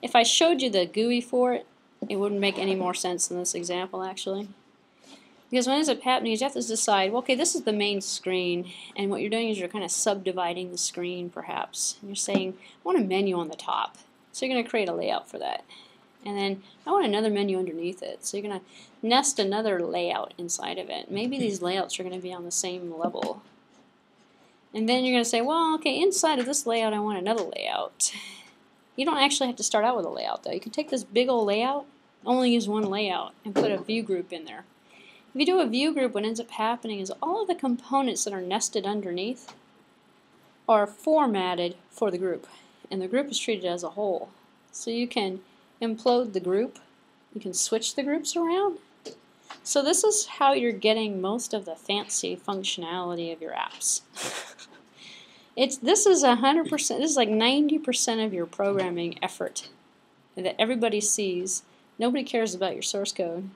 if I showed you the GUI for it, it wouldn't make any more sense than this example, actually. Because what ends up happening is you have to decide, well, okay, this is the main screen, and what you're doing is you're kind of subdividing the screen, perhaps. And you're saying, I want a menu on the top. So you're going to create a layout for that. And then I want another menu underneath it. So you're going to nest another layout inside of it. Maybe these layouts are going to be on the same level. And then you're going to say, well, okay, inside of this layout, I want another layout. You don't actually have to start out with a layout, though. You can take this big old layout, only use one layout, and put a view group in there. If you do a view group, what ends up happening is all of the components that are nested underneath are formatted for the group, and the group is treated as a whole. So you can implode the group, you can switch the groups around. So this is how you're getting most of the fancy functionality of your apps. This is 100%, this is like 90% of your programming effort that everybody sees. Nobody cares about your source code,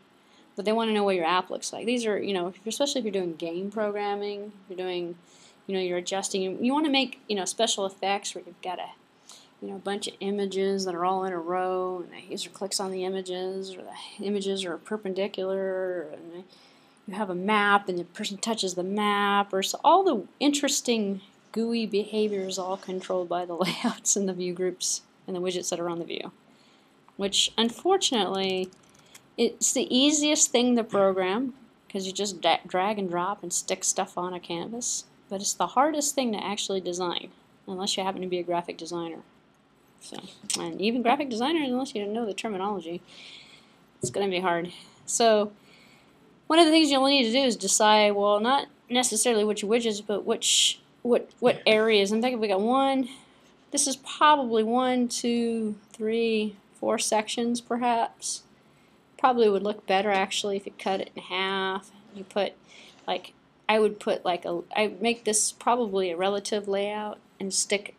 but they want to know what your app looks like. These are, you know, especially if you're doing game programming, you're doing, you know, you're adjusting. You want to make, you know, special effects where you've got a, you know, bunch of images that are all in a row, and the user clicks on the images, or the images are perpendicular, and you have a map, and the person touches the map, or so all the interesting GUI behavior is all controlled by the layouts and the view groups and the widgets that are on the view, which unfortunately, it's the easiest thing to program because you just drag and drop and stick stuff on a canvas, but it's the hardest thing to actually design unless you happen to be a graphic designer. So, and even graphic designers, unless you know the terminology, it's going to be hard. So one of the things you'll need to do is decide, well, not necessarily which widgets, but which what areas. I'm thinking we got one. This is probably 1, 2, 3, 4 sections perhaps. Probably would look better actually if you cut it in half. You put like, I would put like a, I'd make this probably a relative layout and stick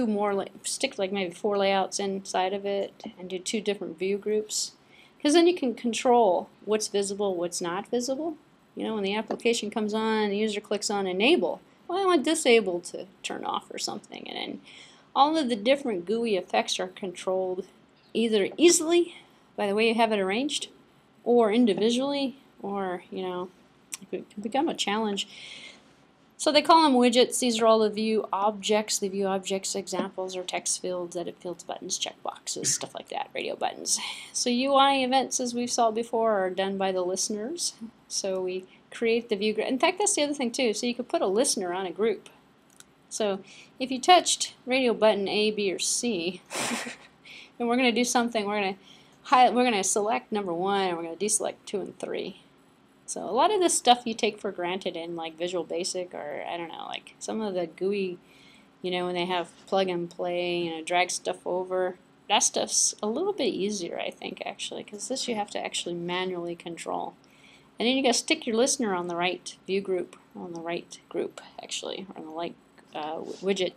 like maybe 4 layouts inside of it and do 2 different view groups, because then you can control what's visible, what's not visible. You know, when the application comes on, the user clicks on enable, well, I want disable to turn off or something, and then all of the different GUI effects are controlled either easily by the way you have it arranged, or individually, or you know, it can become a challenge. So they call them widgets. These are all the view objects. The view objects examples are text fields, edit fields, buttons, checkboxes, stuff like that, radio buttons. So UI events, as we saw before, are done by the listeners. So we create the view group. In fact, that's the other thing too. So you could put a listener on a group. So if you touched radio button A, B, or C, and we're going to do something. We're going to select number 1, and we're going to deselect 2 and 3. So a lot of this stuff you take for granted in like Visual Basic, or I don't know, like some of the GUI, you know, when they have plug and play, you know, drag stuff over. That stuff's a little bit easier, I think, actually, because this you have to actually manually control. And then you got to stick your listener on the right view group, on the right group, actually, or on the right widget.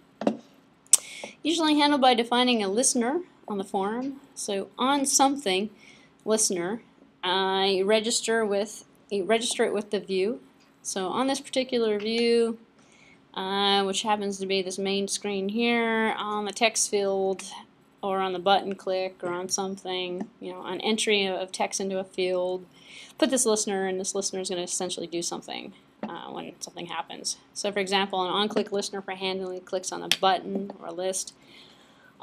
Usually handled by defining a listener on the form. So on something, listener, I register with. You register it with the view. So on this particular view, which happens to be this main screen here, on the text field, or on the button click, or on something, you know, on entry of text into a field, put this listener, and this listener is going to essentially do something when something happens. So for example, an on-click listener for handling clicks on a button or a list.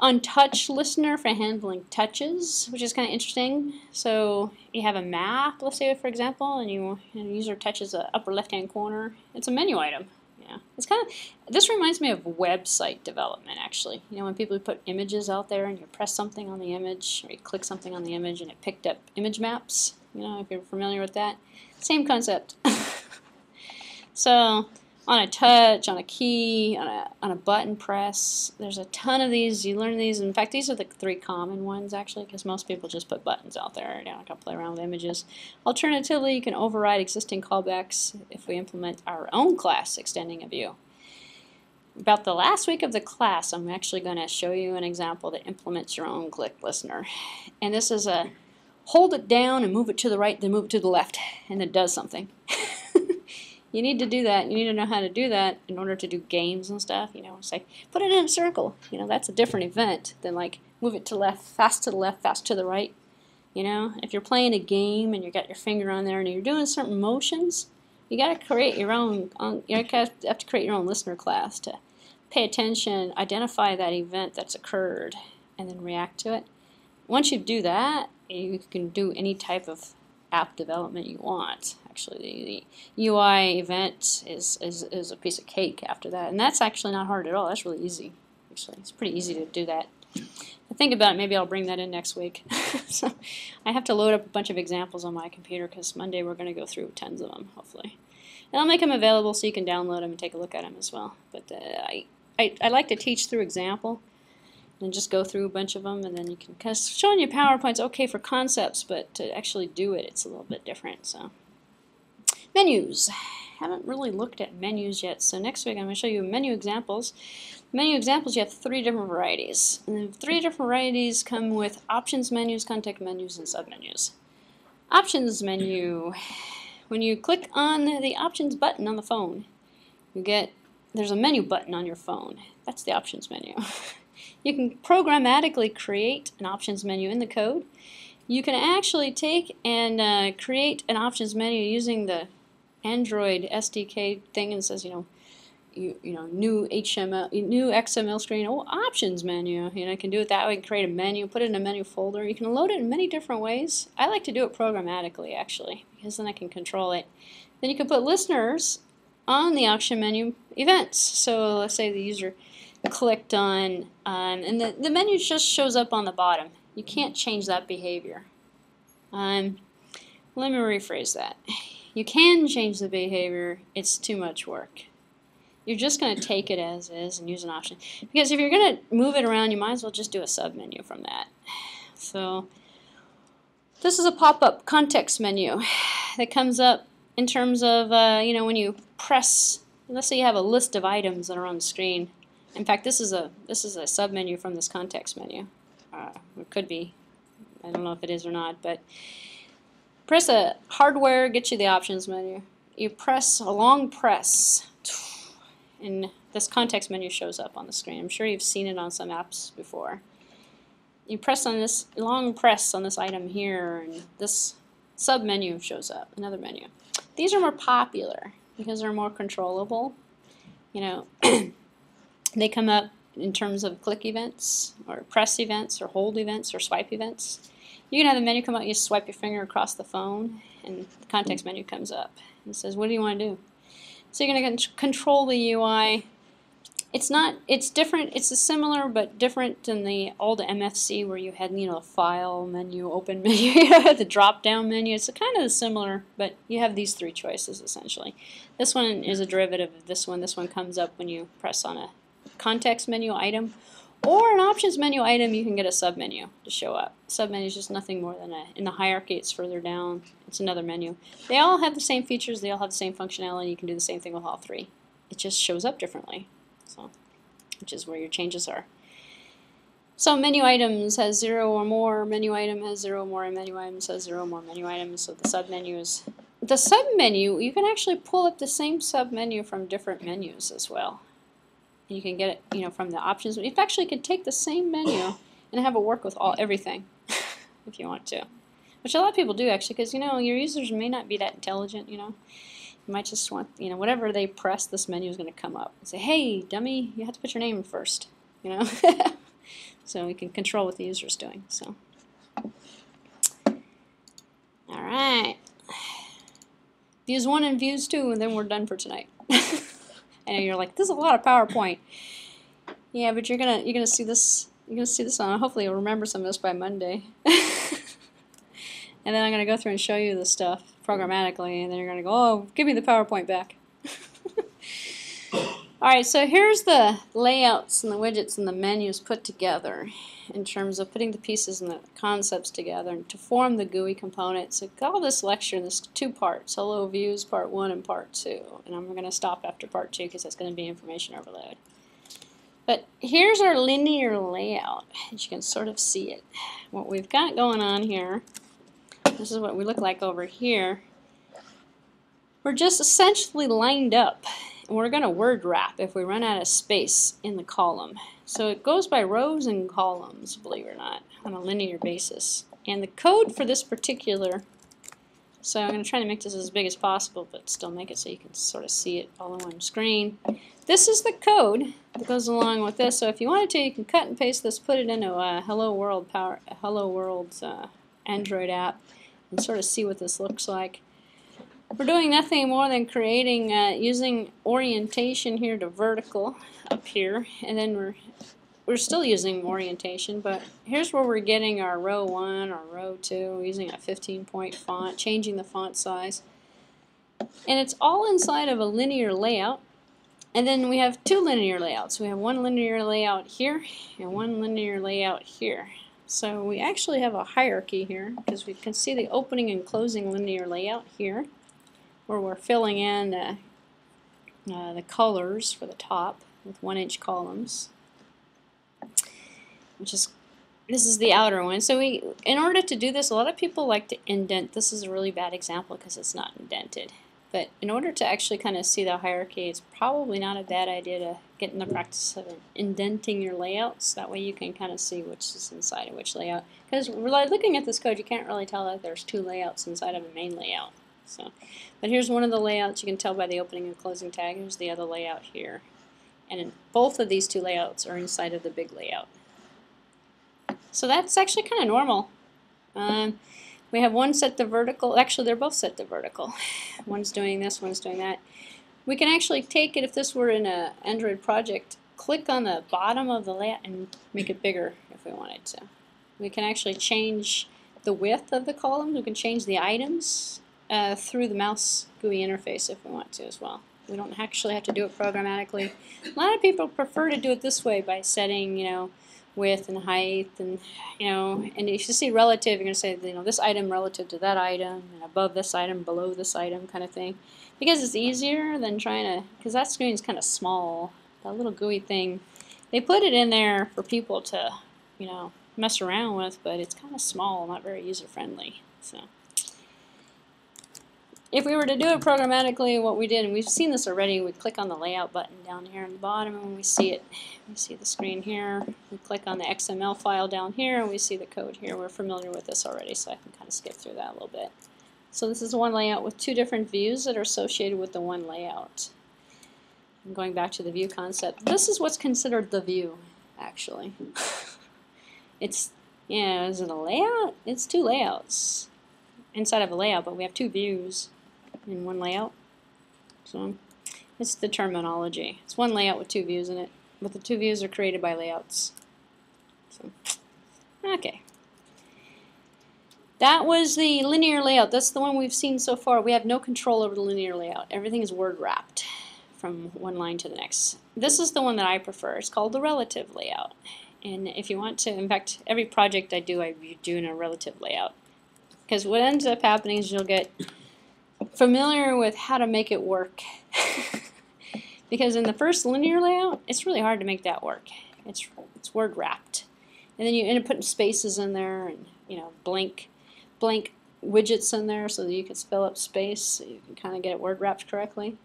On-touch listener for handling touches, which is kind of interesting. So you have a map, let's say, for example, and you know, user touches the upper left-hand corner. It's a menu item. Yeah, it's kind of. This reminds me of website development, actually. You know, when people put images out there, and you press something on the image, or you click something on the image, and it picked up image maps. You know, if you're familiar with that, same concept. So. On a touch, on a key, on a button press. There's a ton of these. You learn these. In fact, these are the 3 common ones, actually, because most people just put buttons out there. They're not going to play around with images. Alternatively, you can override existing callbacks if we implement our own class, extending a view. About the last week of the class, I'm actually going to show you an example that implements your own click listener. And this is a hold it down and move it to the right, then move it to the left, and it does something. You need to do that. You need to know how to do that in order to do games and stuff. You know, it's like put it in a circle. You know, that's a different event than like move it to left, fast to the left, fast to the right. You know, if you're playing a game and you got your finger on there and you're doing certain motions, you got to create your own. You have to create your own listener class to pay attention, identify that event that's occurred, and then react to it. Once you do that, you can do any type of app development you want. Actually, the UI event is a piece of cake after that, and that's actually not hard at all. That's really easy. Actually, it's pretty easy to do that. I think about it. Maybe I'll bring that in next week. So I have to load up a bunch of examples on my computer because Monday we're going to go through tons of them, hopefully. And I'll make them available so you can download them and take a look at them as well. But I like to teach through example and just go through a bunch of them, and then you can, because showing you PowerPoint's okay for concepts, but to actually do it, it's a little bit different. So. Menus. Haven't really looked at menus yet, so next week I'm going to show you menu examples. Menu examples, you have 3 different varieties. And the 3 different varieties come with options menus, context menus, and submenus. Options menu. When you click on the options button on the phone, you get, there's a menu button on your phone. That's the options menu. You can programmatically create an options menu in the code. You can actually take and create an options menu using the Android SDK thing, and says, you know, new HTML, new XML screen, oh, options menu. You know, you can do it that way. You can create a menu, put it in a menu folder. You can load it in many different ways. I like to do it programmatically, actually, because then I can control it. Then you can put listeners on the option menu events. So let's say the user clicked on, and the menu just shows up on the bottom. You can't change that behavior. Let me rephrase that. You can change the behavior. It's too much work. You're just going to take it as is and use an option. Because if you're going to move it around, you might as well just do a submenu from that. So this is a pop-up context menu that comes up in terms of, you know, when you press, let's say you have a list of items that are on the screen. In fact, this is a submenu from this context menu. It could be. I don't know if it is or not, but press a hardware, gets you the options menu. You press a long press, and this context menu shows up on the screen. I'm sure you've seen it on some apps before. You press on this long press on this item here, and this submenu shows up, another menu. These are more popular because they're more controllable. You know, they come up in terms of click events, or press events, or hold events, or swipe events. You can have the menu come out, you swipe your finger across the phone, and the context menu comes up and says, what do you want to do? So you're going to control the UI. It's not, it's different, it's a similar but different than the old MFC where you had, you know, a file menu, open menu, the drop down menu. It's kind of similar, but you have these three choices essentially. This one is a derivative of this one. This one comes up when you press on a context menu item or an options menu item. You can get a submenu to show up. Submenu is just nothing more than a, in the hierarchy it's further down, it's another menu. They all have the same features, they all have the same functionality, you can do the same thing with all three. It just shows up differently, so which is where your changes are. So menu items has zero or more, menu item has zero or more, and menu items has zero or more menu items, so the submenus. The submenu, you can actually pull up the same submenu from different menus as well. You can get it, you know, from the options. You actually can take the same menu and have it work with all everything if you want to, which a lot of people do actually, because you know your users may not be that intelligent. You know, you might just want, you know, whatever they press, this menu is going to come up and say, "Hey, dummy, you have to put your name first." You know, so you can control what the user is doing. So, all right, views 1 and views 2, and then we're done for tonight. And you're like, there's a lot of PowerPoint. Yeah, but you're gonna see this. You're gonna see this on. Hopefully, you'll remember some of this by Monday. And then I'm gonna go through and show you this stuff programmatically, and then you're gonna go, oh, give me the PowerPoint back. All right, so here's the layouts and the widgets and the menus put together in terms of putting the pieces and the concepts together and to form the GUI components. So call this lecture in this two parts, Hello Views Part 1 and Part 2. And I'm going to stop after Part 2 because that's going to be information overload. But here's our linear layout, as you can sort of see it. What we've got going on here, this is what we look like over here. We're just essentially lined up. We're going to word wrap if we run out of space in the column. So it goes by rows and columns, believe it or not, on a linear basis. And the code for this particular, so I'm going to try to make this as big as possible, but still make it so you can sort of see it all on one screen. This is the code that goes along with this. So if you wanted to, you can cut and paste this, put it into a Hello World Android app, and sort of see what this looks like. We're doing nothing more than creating, using orientation here to vertical up here, and then we're still using orientation, but here's where we're getting our row 1 or row 2, using a 15-point font, changing the font size. And it's all inside of a linear layout, and then we have two linear layouts. We have one linear layout here and one linear layout here. So we actually have a hierarchy here, because we can see the opening and closing linear layout here, where we're filling in the colors for the top with 1-inch columns, which is, this is the outer one. So we, in order to do this, a lot of people like to indent. This is a really bad example because it's not indented. But in order to actually kind of see the hierarchy, it's probably not a bad idea to get in the practice of indenting your layouts. That way you can kind of see which is inside of which layout. Because looking at this code, you can't really tell that there's two layouts inside of a main layout. So, but here's one of the layouts. You can tell by the opening and closing tag. Here's the other layout here. And in both of these two layouts are inside of the big layout. So that's actually kind of normal. We have one set to vertical. Actually, they're both set to vertical. One's doing this, one's doing that. We can actually take it, if this were in an Android project, click on the bottom of the layout and make it bigger if we wanted to. We can actually change the width of the columns. We can change the items. Through the mouse GUI interface if we want to as well. We don't actually have to do it programmatically. A lot of people prefer to do it this way by setting, you know, width and height, and you know, and if you see relative, you're going to say, you know, this item relative to that item, and above this item, below this item, kind of thing, because it's easier than trying to, because that screen is kind of small. That little GUI thing, they put it in there for people to, you know, mess around with, but it's kind of small, not very user friendly. So if we were to do it programmatically, what we did, and we've seen this already, we click on the layout button down here in the bottom, and we see it. We see the screen here. We click on the XML file down here, and we see the code here. We're familiar with this already, so I can kind of skip through that a little bit. So this is one layout with two different views that are associated with the one layout. And going back to the view concept, this is what's considered the view, actually. It's, you know, is it a layout? It's two layouts inside of a layout, but we have two views in one layout. So it's the terminology. It's one layout with two views in it, but the two views are created by layouts. So, okay. That was the linear layout. That's the one we've seen so far. We have no control over the linear layout. Everything is word wrapped from one line to the next. This is the one that I prefer. It's called the relative layout. And if you want to, in fact, every project I do in a relative layout. Because what ends up happening is you'll get familiar with how to make it work. Because in the first linear layout, it's really hard to make that work. It's word wrapped, and then you end up putting spaces in there, and you know, blank widgets in there so that you can fill up space, so you can kind of get it word wrapped correctly.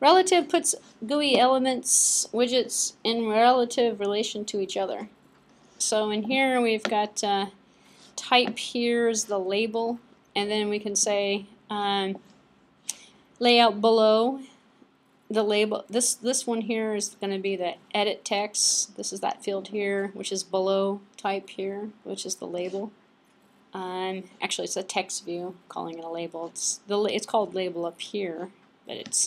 Relative puts GUI elements, widgets in relative relation to each other. So in here we've got. Type here is the label, and then we can say layout below the label. This one here is going to be the edit text. This is that field here, which is below type here, which is the label. Actually, it's a text view. Calling it a label. It's called label up here, but it's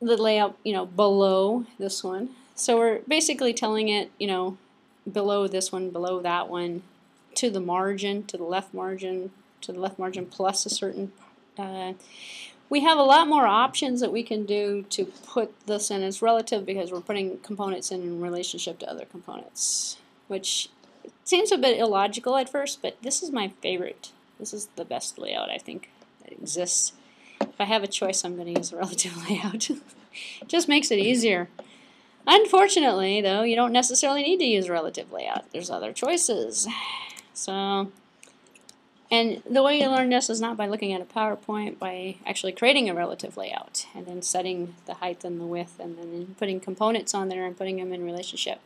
the layout, you know, below this one. So we're basically telling it, you know, below this one, below that one. To the margin, to the left margin, to the left margin plus a certain. We have a lot more options that we can do to put this in as relative, because we're putting components in relationship to other components, which seems a bit illogical at first, but this is my favorite. This is the best layout, I think, that exists. If I have a choice, I'm going to use a relative layout. It just makes it easier. Unfortunately, though, you don't necessarily need to use relative layout. There's other choices. So, and the way you learn this is not by looking at a PowerPoint, by actually creating a relative layout and then setting the height and the width and then putting components on there and putting them in relationship.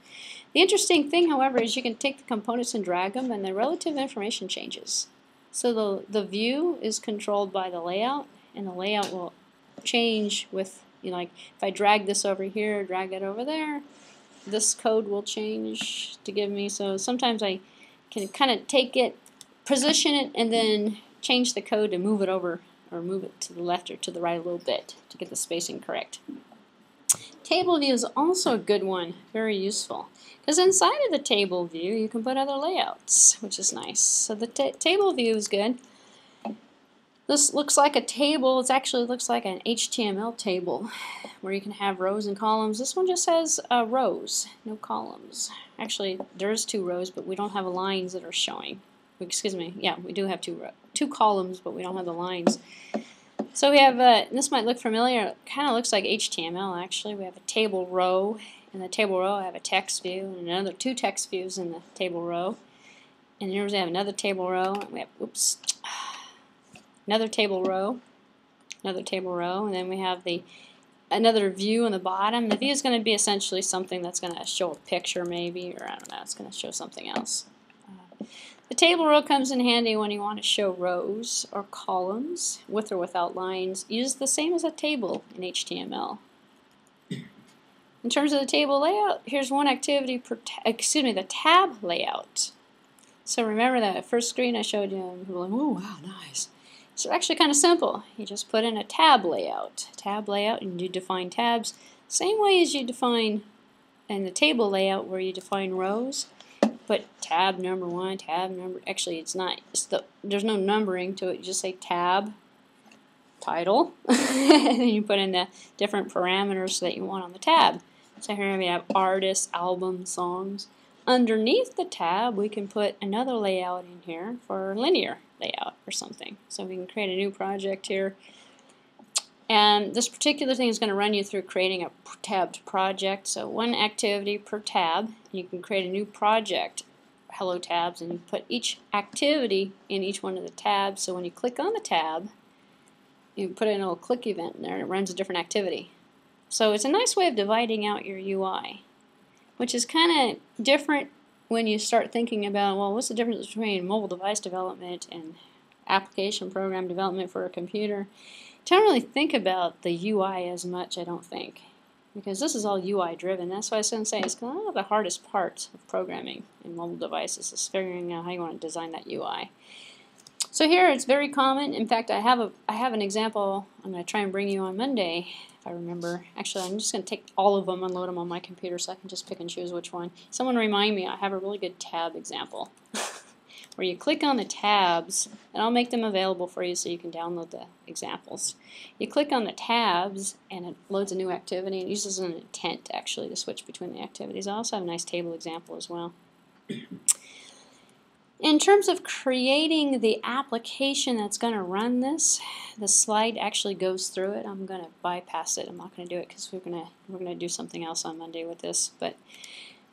The interesting thing, however, is you can take the components and drag them, and the relative information changes. So the view is controlled by the layout, and the layout will change with, you know, like if I drag this over here, drag that over there, this code will change to give me, so sometimes I can kind of take it, position it, and then change the code to move it over or move it to the left or to the right a little bit to get the spacing correct. Table view is also a good one, very useful, because inside of the table view you can put other layouts, which is nice. So the table view is good. This looks like a table. It actually looks like an HTML table where you can have rows and columns. This one just says rows, no columns. Actually, there's two rows, but we don't have lines that are showing. Excuse me. Yeah, we do have two columns, but we don't have the lines. So we have, this might look familiar. It kind of looks like HTML, actually. We have a table row. In the table row, I have a text view and another two text views in the table row. And here we have another table row. And we have, oops. Another table row, and then we have the another view on the bottom. The view is going to be essentially something that's going to show a picture, maybe, or I don't know, it's going to show something else. The table row comes in handy when you want to show rows or columns with or without lines. Use the same as a table in HTML. In terms of the table layout, here's one activity per the tab layout. So remember that first screen I showed you, and people were like, "Oh, wow, nice." So actually kind of simple. You just put in a tab layout, and you define tabs same way as you define in the table layout where you define rows. Put tab number one, tab number. Actually, it's not. There's no numbering to it. You just say tab, title, and then you put in the different parameters that you want on the tab. So here we have artists, albums, songs. Underneath the tab, we can put another layout in here for linear layout or something. So we can create a new project here. And this particular thing is going to run you through creating a tabbed project. So one activity per tab. And you can create a new project, hello tabs, and put each activity in each one of the tabs. So when you click on the tab, you put in a little click event in there, and it runs a different activity. So it's a nice way of dividing out your UI, which is kind of different when you start thinking about, well, what's the difference between mobile device development and application program development for a computer? Don't really think about the UI as much, I don't think, because this is all UI driven. That's why I was going to say it's kind of the hardest part of programming in mobile devices is figuring out how you want to design that UI. So here it's very common. In fact, I have an example I'm going to try and bring you on Monday, if I remember. Actually, I'm just going to take all of them and load them on my computer so I can just pick and choose which one. Someone remind me, I have a really good tab example where you click on the tabs, and I'll make them available for you so you can download the examples. You click on the tabs, and it loads a new activity, and uses an intent, actually, to switch between the activities. I also have a nice table example as well. In terms of creating the application that's going to run this, the slide actually goes through it. I'm going to bypass it. I'm not going to do it because we're going to do something else on Monday with this. But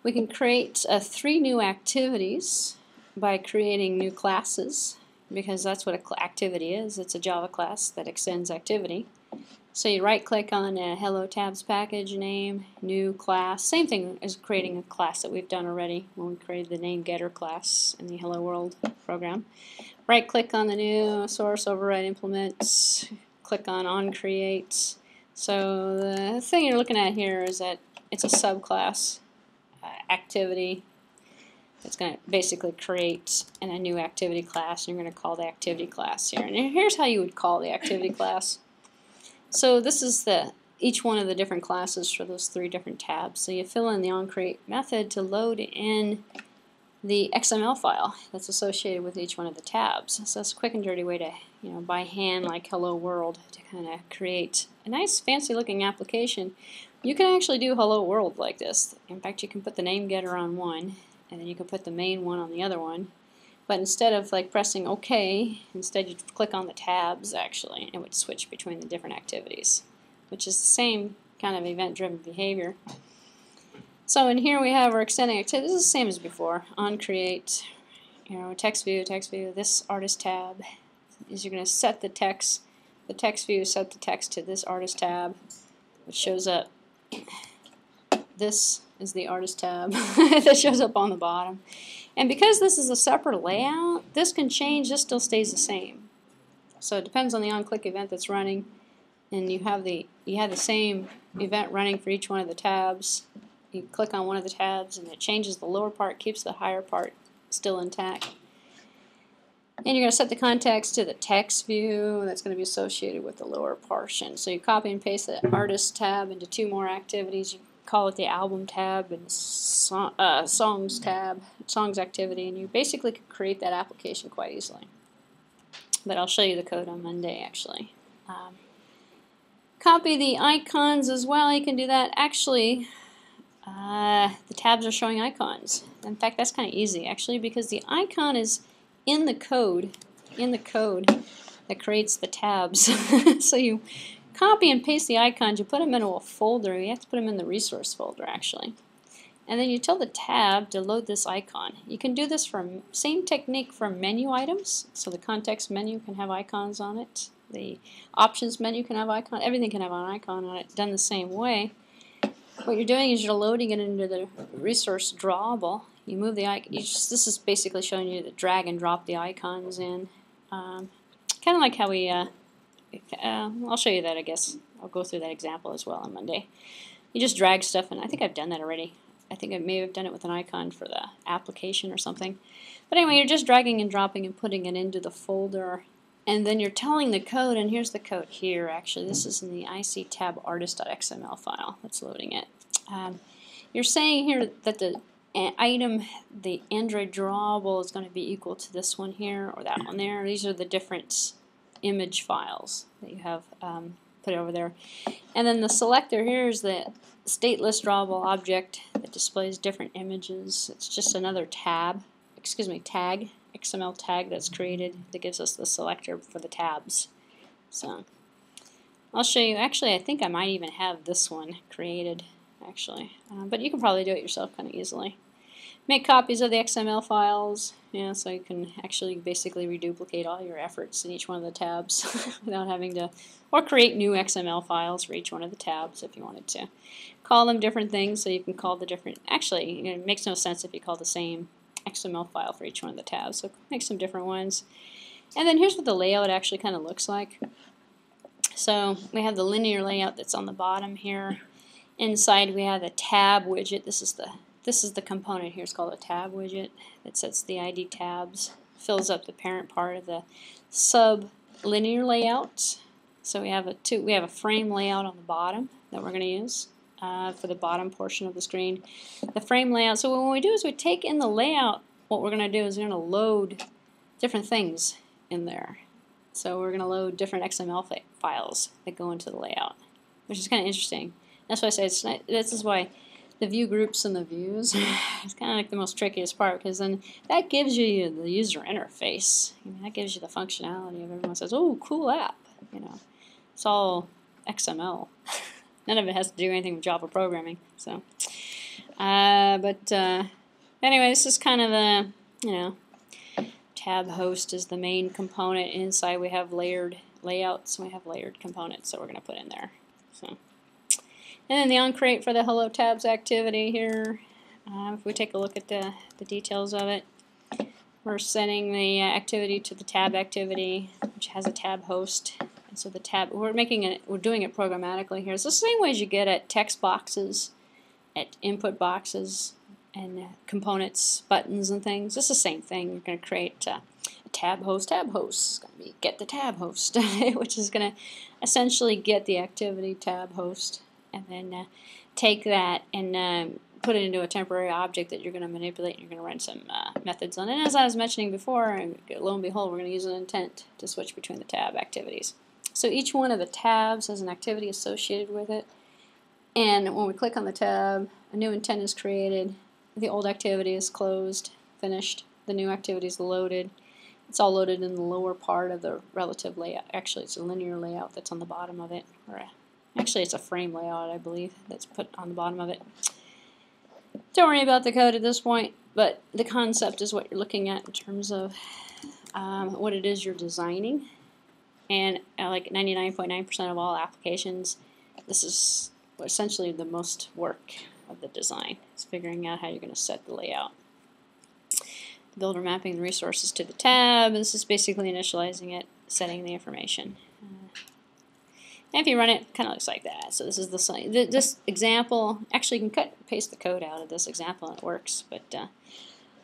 we can create 3 new activities by creating new classes, because that's what an activity is. It's a Java class that extends activity. So you right click on a hello tabs package name, new class, same thing as creating a class that we've done already when we created the name getter class in the hello world program. Right click on the new source, override implements, click on create. So the thing you're looking at here is that it's a subclass activity. It's going to basically create a new activity class, and you're going to call the activity class here. And here's how you would call the activity class. So this is each one of the different classes for those 3 different tabs. So you fill in the onCreate method to load in the XML file that's associated with each one of the tabs. So that's a quick and dirty way to, you know, by hand, like Hello World, to kind of create a nice fancy looking application. You can actually do Hello World like this. In fact, you can put the name getter on one, and then you can put the main one on the other one. But instead of like pressing OK, instead you click on the tabs actually, and it would switch between the different activities, which is the same kind of event-driven behavior. So in here we have our extending activity. This is the same as before. On create, you know, text view, this artist tab is you're going to set the text view, set the text to this artist tab, which shows up. This is the artist tab that shows up on the bottom. And because this is a separate layout, this can change, this still stays the same. So it depends on the on-click event that's running, and you have the same event running for each one of the tabs. You click on one of the tabs and it changes the lower part, keeps the higher part still intact. And you're going to set the context to the text view that's going to be associated with the lower portion. So you copy and paste the artist tab into 2 more activities. You call it the album tab and songs tab, songs activity, and you basically could create that application quite easily. But I'll show you the code on Monday actually. Copy the icons as well, you can do that. Actually, the tabs are showing icons. In fact, that's kind of easy actually, because the icon is in the code that creates the tabs. So you copy and paste the icons, you put them into a folder, you have to put them in the resource folder actually. And then you tell the tab to load this icon. You can do this from same technique for menu items, so the context menu can have icons on it, the options menu can have icons, everything can have an icon on it, done the same way. What you're doing is you're loading it into the resource drawable. You move the icon, this is basically showing you to drag and drop the icons in. Kind of like how we I'll show you that, I guess. I'll go through that example as well on Monday. You just drag stuff, and I think I've done that already. I think I may have done it with an icon for the application or something. But anyway, you're just dragging and dropping and putting it into the folder, and then you're telling the code, and here's the code here, actually. This is in the ictabartist.xml file that's loading it. You're saying here that the item, the Android drawable, is going to be equal to this one here or that one there. These are the different image files that you have put over there. And then the selector here is the stateless drawable object that displays different images. It's just another tag, XML tag that's created that gives us the selector for the tabs. So I'll show you, actually I think I might even have this one created actually, but you can probably do it yourself kind of easily. Make copies of the XML files, so you can actually basically reduplicate all your efforts in each one of the tabs without having to, or create new XML files for each one of the tabs if you wanted to. Call them different things, so you can call the different, actually it makes no sense if you call the same XML file for each one of the tabs, so make some different ones. And then here's what the layout actually kind of looks like. So we have the linear layout that's on the bottom here. Inside we have a tab widget. This is the component here. It's called a tab widget that sets the ID tabs, fills up the parent part of the sub linear layout. So we have a frame layout on the bottom that we're going to use for the bottom portion of the screen. The frame layout. So what we do is we take in the layout. What we're going to do is we're going to load different things in there. So we're going to load different XML files that go into the layout, which is kind of interesting. That's why I say it's not, this is why. The view groups and the views is kind of like the most trickiest part, because then that gives you the user interface. That gives you the functionality of everyone says, oh, cool app. It's all XML. None of it has to do anything with Java programming. So, anyway, this is kind of a TabHost is the main component. Inside we have layered layouts. We have layered components that we're going to put in there. So. And then the onCreate for the Hello Tabs activity here. If we take a look at the details of it, we're setting the activity to the tab activity, which has a tab host. And so the tab, we're doing it programmatically here. It's the same way as you get at text boxes, at input boxes, and components, buttons, and things. It's the same thing. We're going to create a tab host. Tab host is going to be get the tab host, which is going to essentially get the activity tab host. And then take that and put it into a temporary object that you're going to manipulate, and you're going to run some methods on it. And as I was mentioning before, and lo and behold, we're going to use an intent to switch between the tab activities. So each one of the tabs has an activity associated with it. And when we click on the tab, a new intent is created. The old activity is closed, finished. The new activity is loaded. It's all loaded in the lower part of the relative layout. Actually, it's a linear layout that's on the bottom of it. Actually, it's a frame layout, I believe, that's put on the bottom of it. Don't worry about the code at this point, but the concept is what you're looking at in terms of what it is you're designing. And like 99.9% of all applications, this is essentially the most work of the design. It's figuring out how you're going to set the layout. The builder mapping the resources to the tab. This is basically initializing it, setting the information. And if you run it, it kind of looks like that. So this is this example. Actually, you can cut and paste the code out of this example and it works, but I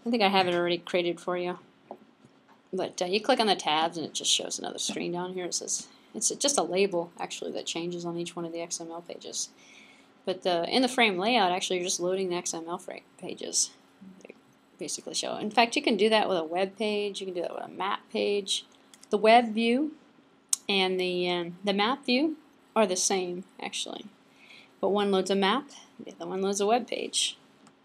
think I have it already created for you. But you click on the tabs and it just shows another screen down here. It says it's just a label actually that changes on each one of the XML pages. But in the frame layout, actually, you're just loading the XML frame pages. They basically show. In fact, you can do that with a web page. You can do that with a map page. The web view and the map view are the same actually, but one loads a map, the other one loads a web page,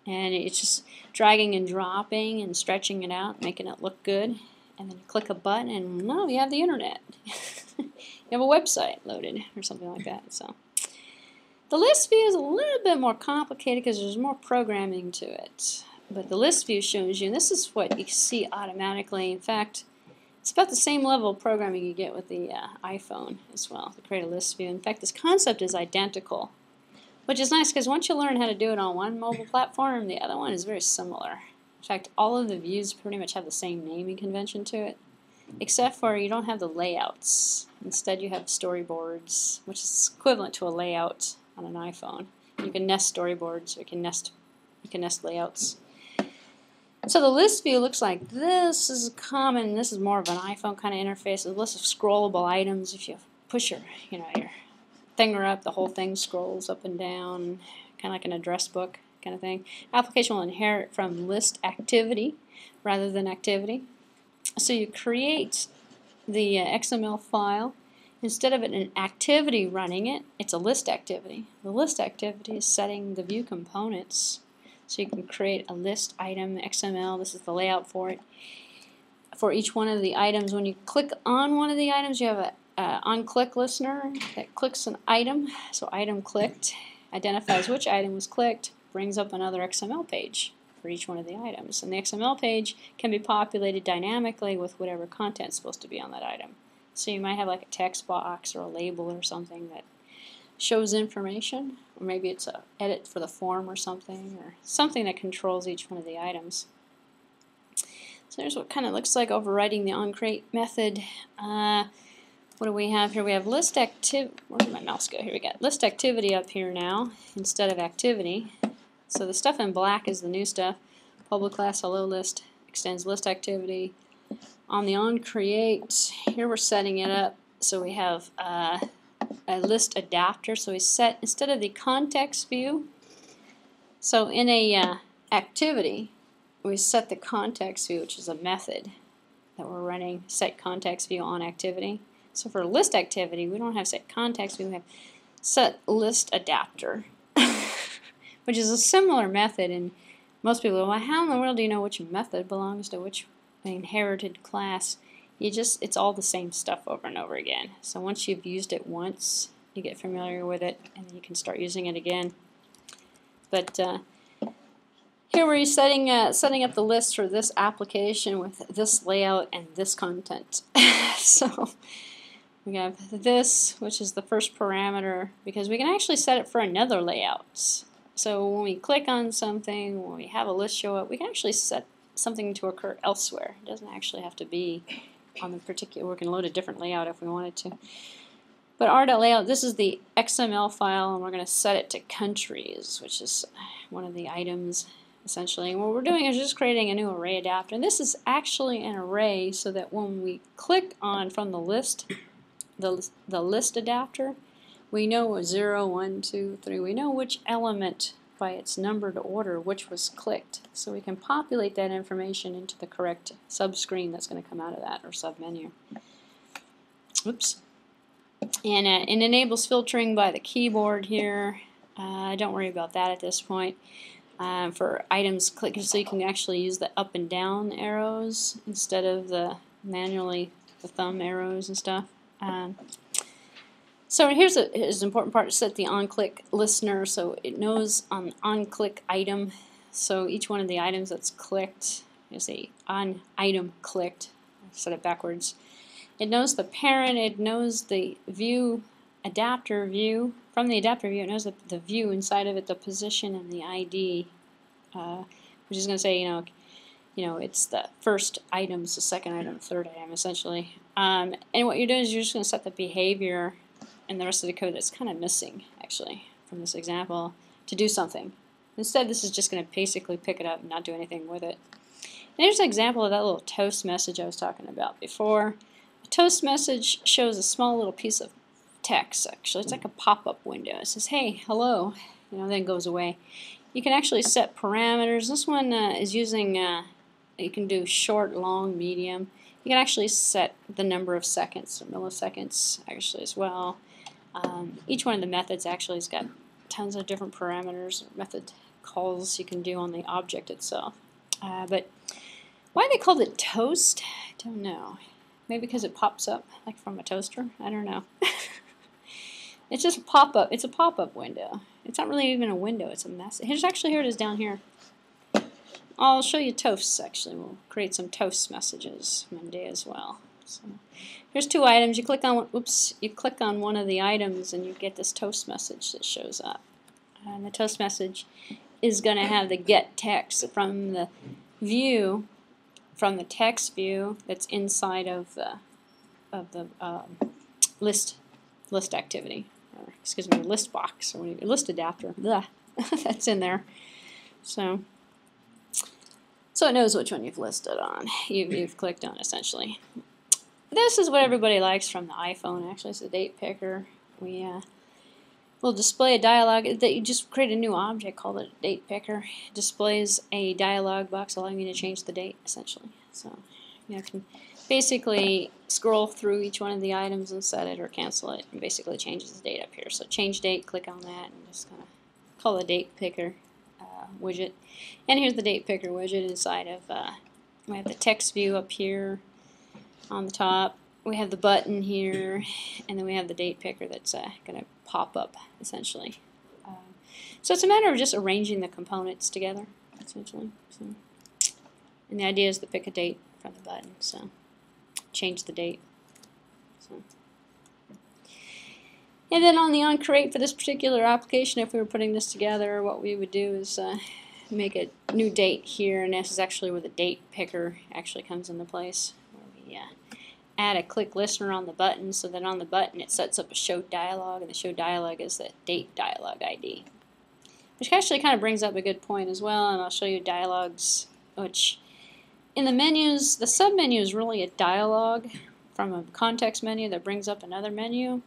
and it's just dragging and dropping and stretching it out, making it look good, and then you click a button and no, you have the internet. You have a website loaded or something like that. So the list view is a little bit more complicated because there's more programming to it, but the list view shows you, and this is what you see automatically. In fact, it's about the same level of programming you get with the iPhone as well, to create a list view. In fact, this concept is identical, which is nice because once you learn how to do it on one mobile platform, the other one is very similar. In fact, all of the views pretty much have the same naming convention to it, except for you don't have the layouts. Instead, you have storyboards, which is equivalent to a layout on an iPhone. You can nest storyboards, you can nest layouts. So the list view looks like this. This is common. This is more of an iPhone kind of interface. A list of scrollable items. If you push your finger up, the whole thing scrolls up and down, kind of like an address book kind of thing. Application will inherit from list activity rather than activity. So you create the XML file. Instead of an activity running it, it's a list activity. The list activity is setting the view components. So you can create a list item XML. This is the layout for it. For each one of the items, when you click on one of the items, you have a on-click listener that clicks an item. So item clicked identifies which item was clicked, brings up another XML page for each one of the items. And the XML page can be populated dynamically with whatever content is supposed to be on that item. So you might have like a text box or a label or something that shows information, or maybe it's an edit for the form or something that controls each one of the items. So here's what kind of looks like overriding the onCreate method. What do we have here? We have list activity. Where did my mouse go? Here we got list activity up here now instead of activity. So the stuff in black is the new stuff. Public class hello list extends list activity. On the onCreate, here we're setting it up so we have a list adapter. So we set, instead of the context view, so in a activity, we set the context view, which is a method that we're running, set context view on activity. So for list activity, we don't have set context view, we have set list adapter, which is a similar method. And most people go, well, how in the world do you know which method belongs to which inherited class? You just, it's all the same stuff over and over again. So once you've used it once, you get familiar with it, and you can start using it again. But here we're setting up the list for this application with this layout and this content. So we have this, which is the first parameter, because we can actually set it for another layout. So when we click on something, when we have a list show up, we can actually set something to occur elsewhere. It doesn't actually have to be on the particular, we can load a different layout if we wanted to. But r.layout, this is the XML file, and we're going to set it to countries, which is one of the items essentially. And what we're doing is just creating a new array adapter. And this is actually an array so that when we click on from the list, the list adapter, we know 0, 1, 2, 3. We know which element by its numbered order which was clicked. So we can populate that information into the correct subscreen that's going to come out of that, or submenu. Oops. And it enables filtering by the keyboard here. Don't worry about that at this point. For items clicked, so you can actually use the up and down arrows instead of the manually the thumb arrows and stuff. So here's an important part, to set the on-click listener so it knows on on-click item. So each one of the items that's clicked, you see on item clicked, I've set it backwards. It knows the parent, it knows the view, adapter view. From the adapter view, it knows the view inside of it, the position, and the ID, which is going to say, you know, it's the first item, it's the second item, third item, essentially. And what you're doing is you're just going to set the behavior and the rest of the code that's kind of missing, actually, from this example, to do something. Instead, this is just going to basically pick it up and not do anything with it. And here's an example of that little toast message I was talking about before. A toast message shows a small little piece of text, actually. It's like a pop-up window. It says, hey, hello, then goes away. You can actually set parameters. This one is using, you can do short, long, medium. You can actually set the number of seconds, or milliseconds, actually, as well. Each one of the methods actually has got tons of different parameters, method calls you can do on the object itself. But why they called it Toast, I don't know. Maybe because it pops up, like from a toaster? I don't know. It's just a pop-up. It's a pop-up window. It's not really even a window. It's a mess. Here's actually, here it is down here. I'll show you toasts, actually. We'll create some toast messages Monday as well. So here's two items. You click on one, oops, you click on one of the items and you get this toast message that shows up. And the toast message is going to have the get text from the view, from the text view that's inside of the list activity, or excuse me, list box, or list adapter. That's in there. So it knows which one you've listed on, you've clicked on, essentially. This is what everybody likes from the iPhone. Actually, it's the date picker. We will display a dialog that you just create a new object, call it a date picker. It displays a dialog box allowing you to change the date, essentially. So You have to basically scroll through each one of the items and set it or cancel it, and basically changes the date up here. So change date, click on that, and just kind of call the date picker widget. And here's the date picker widget inside of, we have the text view up here on the top. We have the button here, and then we have the date picker that's going to pop up, essentially. So it's a matter of just arranging the components together, essentially. So, and the idea is to pick a date from the button, so change the date. So. And then on the onCreate for this particular application, if we were putting this together, what we would do is make a new date here, and this is actually where the date picker actually comes into place. We add a click listener on the button, so that on the button it sets up a show dialog, and the show dialog is the date dialog ID. Which actually kind of brings up a good point as well, and I'll show you dialogues, which in the menus, the submenu is really a dialogue from a context menu that brings up another menu.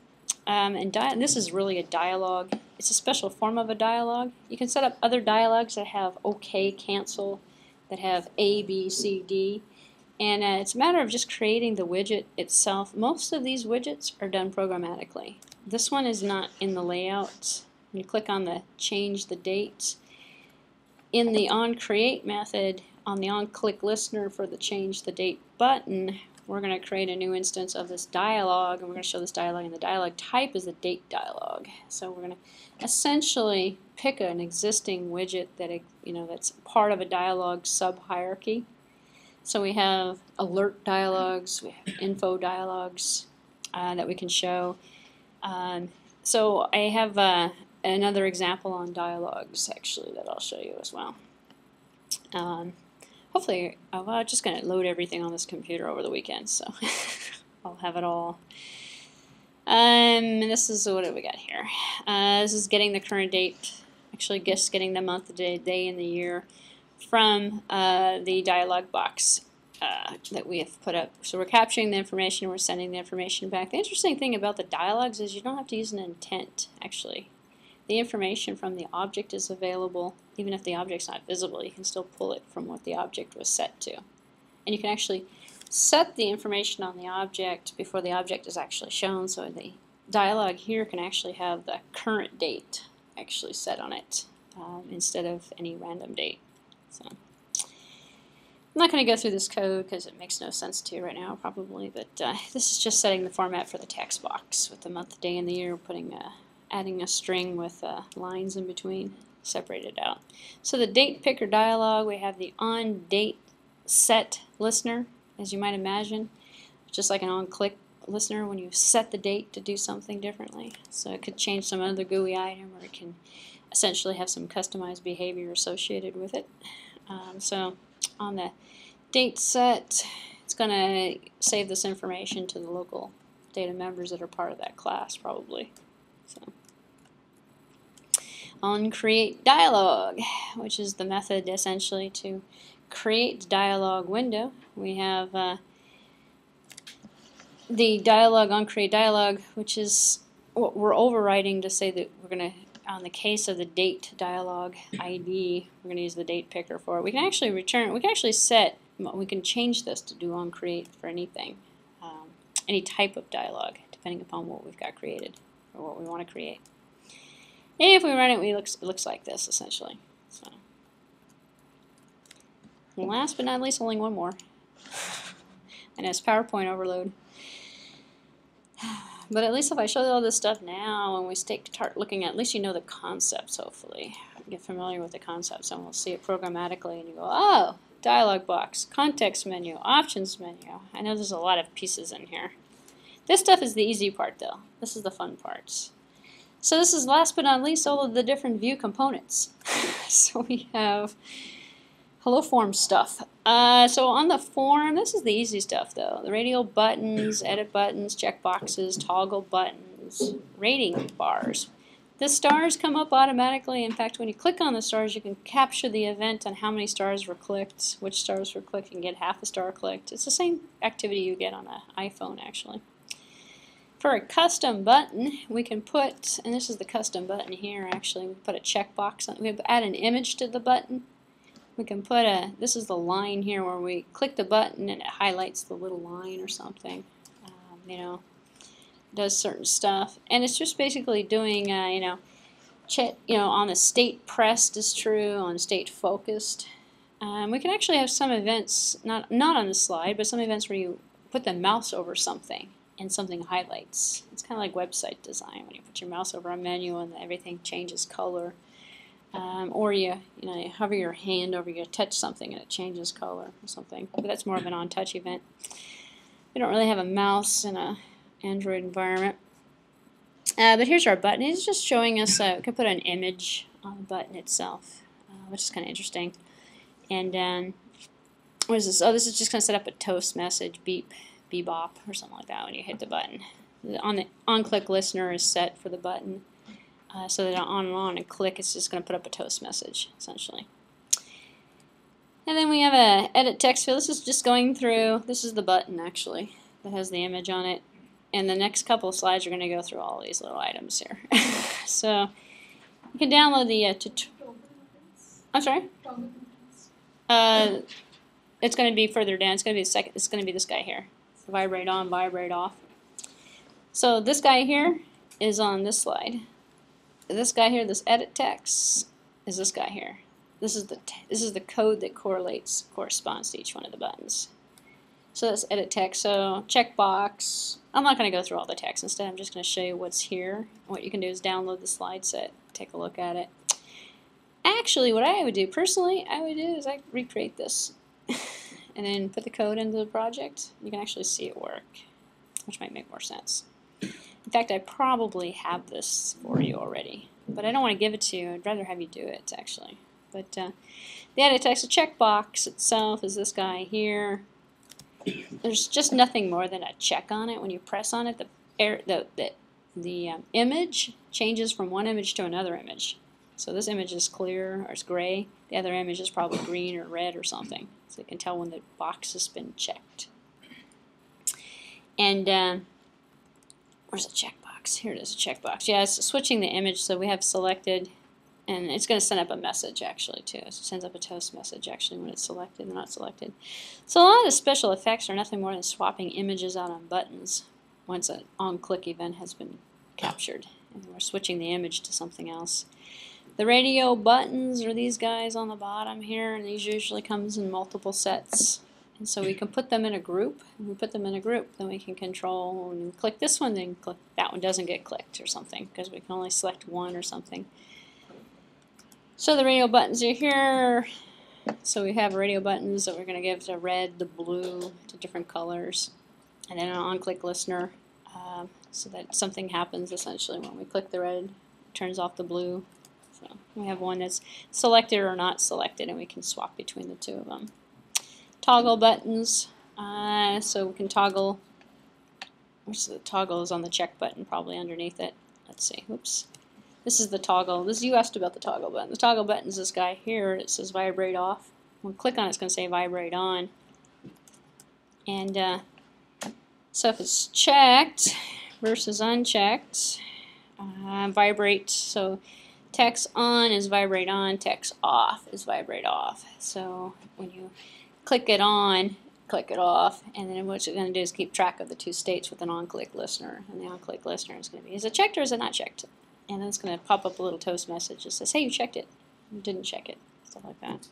And this is really a dialogue. It's a special form of a dialogue. You can set up other dialogues that have OK, cancel, that have A, B, C, D. And it's a matter of just creating the widget itself. Most of these widgets are done programmatically. This one is not in the layout. When you click on the change the dates, in the onCreate method, on the onClick listener for the change the date button, we're going to create a new instance of this dialog, and we're going to show this dialog, and the dialog type is the date dialog. So we're going to essentially pick an existing widget that, you know, that's part of a dialog sub-hierarchy. So we have alert dialogs, we have info dialogs that we can show. So I have another example on dialogues, actually, that I'll show you as well. Hopefully, well, I'm just going to load everything on this computer over the weekend, so I'll have it all. And this is what do we got here. This is getting the current date, actually just getting the month, the day, and the year from the dialog box that we have put up. So we're capturing the information, we're sending the information back. The interesting thing about the dialogues is you don't have to use an intent, actually. The information from the object is available. Even if the object's not visible, you can still pull it from what the object was set to. And you can actually set the information on the object before the object is actually shown, so the dialog here can actually have the current date actually set on it instead of any random date. So I'm not going to go through this code because it makes no sense to you right now, probably, but this is just setting the format for the text box with the month, day, and the year, putting a adding a string with lines in between, separated out. So the date picker dialog, we have the on date set listener, as you might imagine, just like an on click listener when you set the date to do something differently. So it could change some other GUI item, or it can essentially have some customized behavior associated with it. So on the date set, it's going to save this information to the local data members that are part of that class, probably. So, on create dialog, which is the method essentially to create dialog window, we have the dialog on create dialog, which is what we're overriding to say that we're going to, on the case of the date dialog ID, we're going to use the date picker for it. We can actually return, we can actually set, we can change this to do on create for anything, any type of dialog, depending upon what we've got created. Or what we want to create. And if we run it, it looks like this, essentially. So, and last but not least, only one more. And it's PowerPoint overload. But at least if I show you all this stuff now, when we start looking at, at least you know the concepts, hopefully. Get familiar with the concepts, and we'll see it programmatically, and you go, oh, dialog box, context menu, options menu. I know there's a lot of pieces in here. This stuff is the easy part, though. This is the fun parts. So this is, last but not least, all of the different view components. So we have hello form stuff. So on the form, this is the easy stuff, though. The radial buttons, edit buttons, check boxes, toggle buttons, rating bars. The stars come up automatically. In fact, when you click on the stars, you can capture the event on how many stars were clicked, which stars were clicked, and get half a star clicked. It's the same activity you get on an iPhone, actually. For a custom button, we can put, and this is the custom button here actually, we put a checkbox on, we add an image to the button. We can put a, this is the line here where we click the button and it highlights the little line or something, you know, does certain stuff. And it's just basically doing, you know, on the state pressed is true, on state focused. We can actually have some events, not on the slide, but some events where you put the mouse over something and something highlights. It's kind of like website design when you put your mouse over a menu and everything changes color. Or you hover your hand over, you touch something and it changes color or something. But that's more of an on-touch event. We don't really have a mouse in an Android environment. But here's our button. It's just showing us, we can put an image on the button itself, which is kind of interesting. And what is this? Oh, this is just going to set up a toast message, beep, bebop, or something like that when you hit the button. The on-click listener is set for the button. So that on and click, it's just going to put up a toast message, essentially. And then we have a edit text field. This is just going through, this is the button, actually, that has the image on it. And the next couple of slides are going to go through all these little items here. So you can download the tutorial. I'm sorry? It's going to be further down. It's going to be it's going to be this guy here. Vibrate on, vibrate off. So this guy here is on this slide. This guy here, this edit text, is this guy here. This is the code that corresponds to each one of the buttons. So that's edit text. So checkbox. I'm not going to go through all the text. Instead, I'm just going to show you what's here. What you can do is download the slide set, take a look at it. Actually, what I would do personally, is I recreate this, and then put the code into the project. You can actually see it work, which might make more sense. In fact, I probably have this for you already, but I don't want to give it to you. I'd rather have you do it, actually. But the edit text, the checkbox itself is this guy here. There's just nothing more than a check on it. When you press on it, the image changes from one image to another image. So this image is clear or it's gray. The other image is probably green or red or something. So you can tell when the box has been checked. And where's the checkbox? Here it is, a checkbox. Yeah, it's switching the image, so we have selected, and it's going to send up a message, actually, too. It sends up a toast message, actually, when it's selected and not selected. So a lot of the special effects are nothing more than swapping images out on buttons once an on-click event has been captured, and we're switching the image to something else. The radio buttons are these guys on the bottom here, and these usually comes in multiple sets. And so we can put them in a group, and we put them in a group, then we can control, and click this one, then click that one doesn't get clicked or something, because we can only select one or something. So the radio buttons are here. So we have radio buttons that we're going to give to red, the blue, to different colors, and then an on-click listener, so that something happens essentially when we click the red, it turns off the blue. So we have one that's selected or not selected, and we can swap between the two of them. Toggle buttons, so we can toggle, which the toggle is on the check button probably underneath it. Let's see, oops. This is the toggle. This, you asked about the toggle button. The toggle button is this guy here. It says vibrate off. When we click on it, it's going to say vibrate on. And so if it's checked versus unchecked, vibrate, so text on is vibrate on, text off is vibrate off. So when you click it on, click it off, and then what you're going to do is keep track of the two states with an on-click listener. And the on-click listener is going to be, is it checked or is it not checked? And then it's going to pop up a little toast message that says, hey, you checked it, you didn't check it, stuff like that.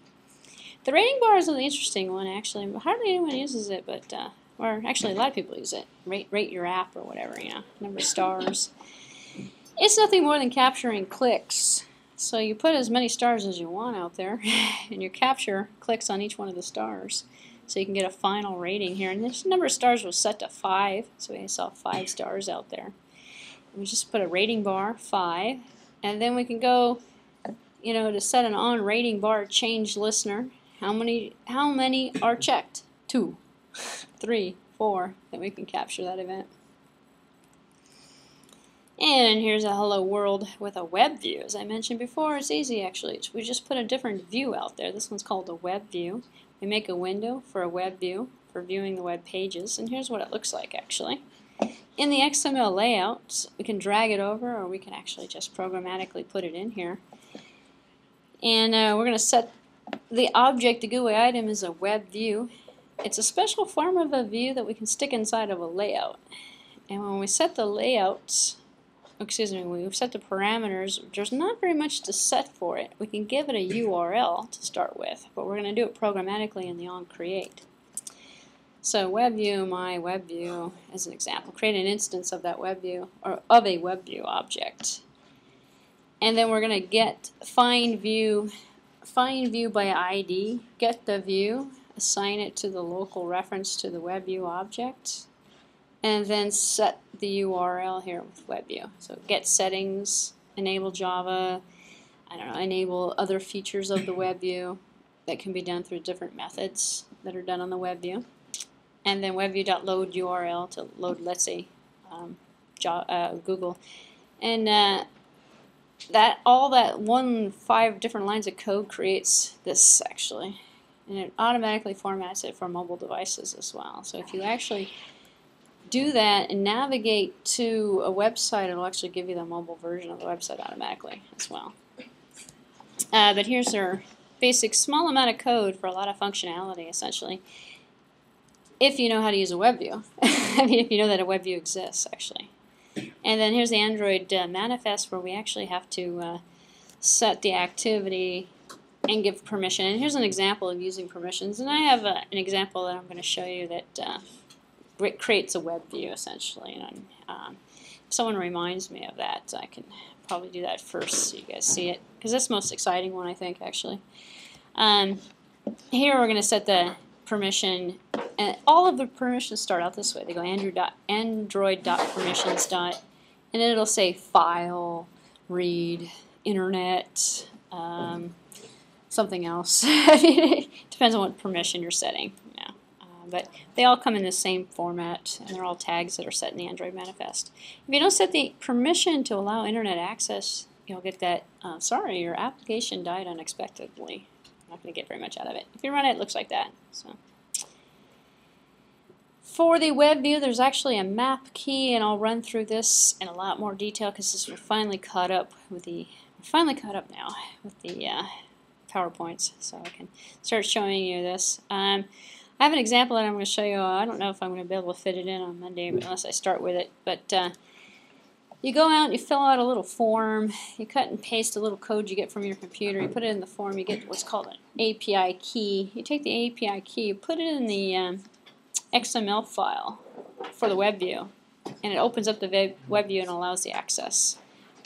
The rating bar is an interesting one, actually. Hardly anyone uses it, but, or actually a lot of people use it. Rate your app or whatever, you know, number of stars. It's nothing more than capturing clicks. So you put as many stars as you want out there, and your capture clicks on each one of the stars. So you can get a final rating here. And this number of stars was set to 5, so we saw 5 stars out there. And we just put a rating bar, 5, and then we can go, you know, to set an on rating bar, change listener. How many are checked? 2, 3, 4, then we can capture that event. And here's a hello world with a web view. As I mentioned before, it's easy actually. We just put a different view out there. This one's called the web view. We make a window for a web view for viewing the web pages. And here's what it looks like actually. In the XML layout, we can drag it over, or we can actually just programmatically put it in here. And we're going to set The object, the GUI item, is a web view. It's a special form of a view that we can stick inside of a layout. And when we set the layouts, excuse me, when we set the parameters, there's not very much to set for it. We can give it a URL to start with, but we're going to do it programmatically in the onCreate. So WebView, my WebView, as an example, create an instance of that WebView, or of a WebView object. And then we're going to get find view by ID, get the view, assign it to the local reference to the WebView object, and then set the URL here with WebView. So get settings, enable Java, I don't know, enable other features of the WebView that can be done through different methods that are done on the WebView. And then WebView.load URL to load, let's say, Google. And that all that 5 different lines of code creates this, actually. And it automatically formats it for mobile devices as well. So if you actually do that and navigate to a website, it'll actually give you the mobile version of the website automatically as well. But here's our basic small amount of code for a lot of functionality, essentially, if you know how to use a web view. I mean, if you know that a web view exists, actually. And then here's the Android manifest, where we actually have to set the activity and give permission. And here's an example of using permissions. And I have an example that I'm going to show you that creates a web view, essentially. And if someone reminds me of that, I can probably do that first so you guys see it, because that's the most exciting one, I think, actually. Here we're going to set the permission. And all of the permissions start out this way. They go android.permissions. And then it'll say file, read, internet, something else. It depends on what permission you're setting. Yeah. But they all come in the same format, and they're all tags that are set in the Android manifest. If you don't set the permission to allow internet access, you'll get that, sorry, your application died unexpectedly. I'm not going to get very much out of it. If you run it, it looks like that. So. For the web view, there's actually a map key, and I'll run through this in a lot more detail because we're finally caught up now with the PowerPoints, so I can start showing you this. I have an example that I'm going to show you. I don't know if I'm going to be able to fit it in on Monday unless I start with it, but you go out and you fill out a little form, you cut and paste a little code you get from your computer, you put it in the form, you get what's called an API key. You take the API key, you put it in the XML file for the web view, and it opens up the web view and allows the access.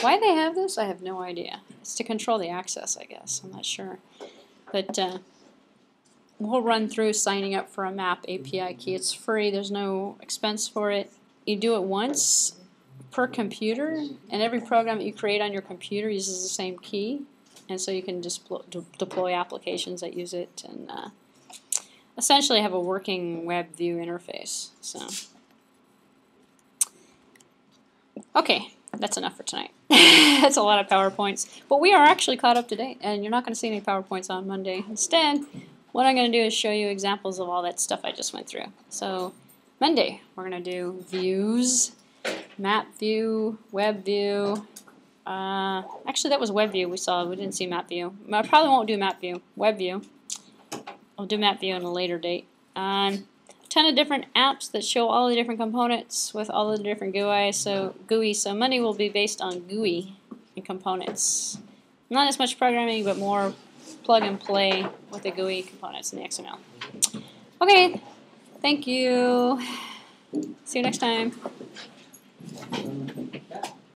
Why they have this, I have no idea. It's to control the access, I guess. I'm not sure. But we'll run through signing up for a map API key. It's free. There's no expense for it. You do it once per computer, and every program that you create on your computer uses the same key, and so you can deploy applications that use it and essentially have a working web view interface. So, okay. That's enough for tonight. That's a lot of PowerPoints. But we are actually caught up to date, and you're not going to see any PowerPoints on Monday. Instead, what I'm going to do is show you examples of all that stuff I just went through. So Monday, we're going to do views, map view, web view. Actually, that was web view we saw. We didn't see map view. I probably won't do map view. Web view. I'll do map view on a later date. Ton of different apps that show all the different components with all the different GUI. So Monday will be based on GUI and components. Not as much programming, but more plug and play with the GUI components in the XML. Okay, thank you. See you next time.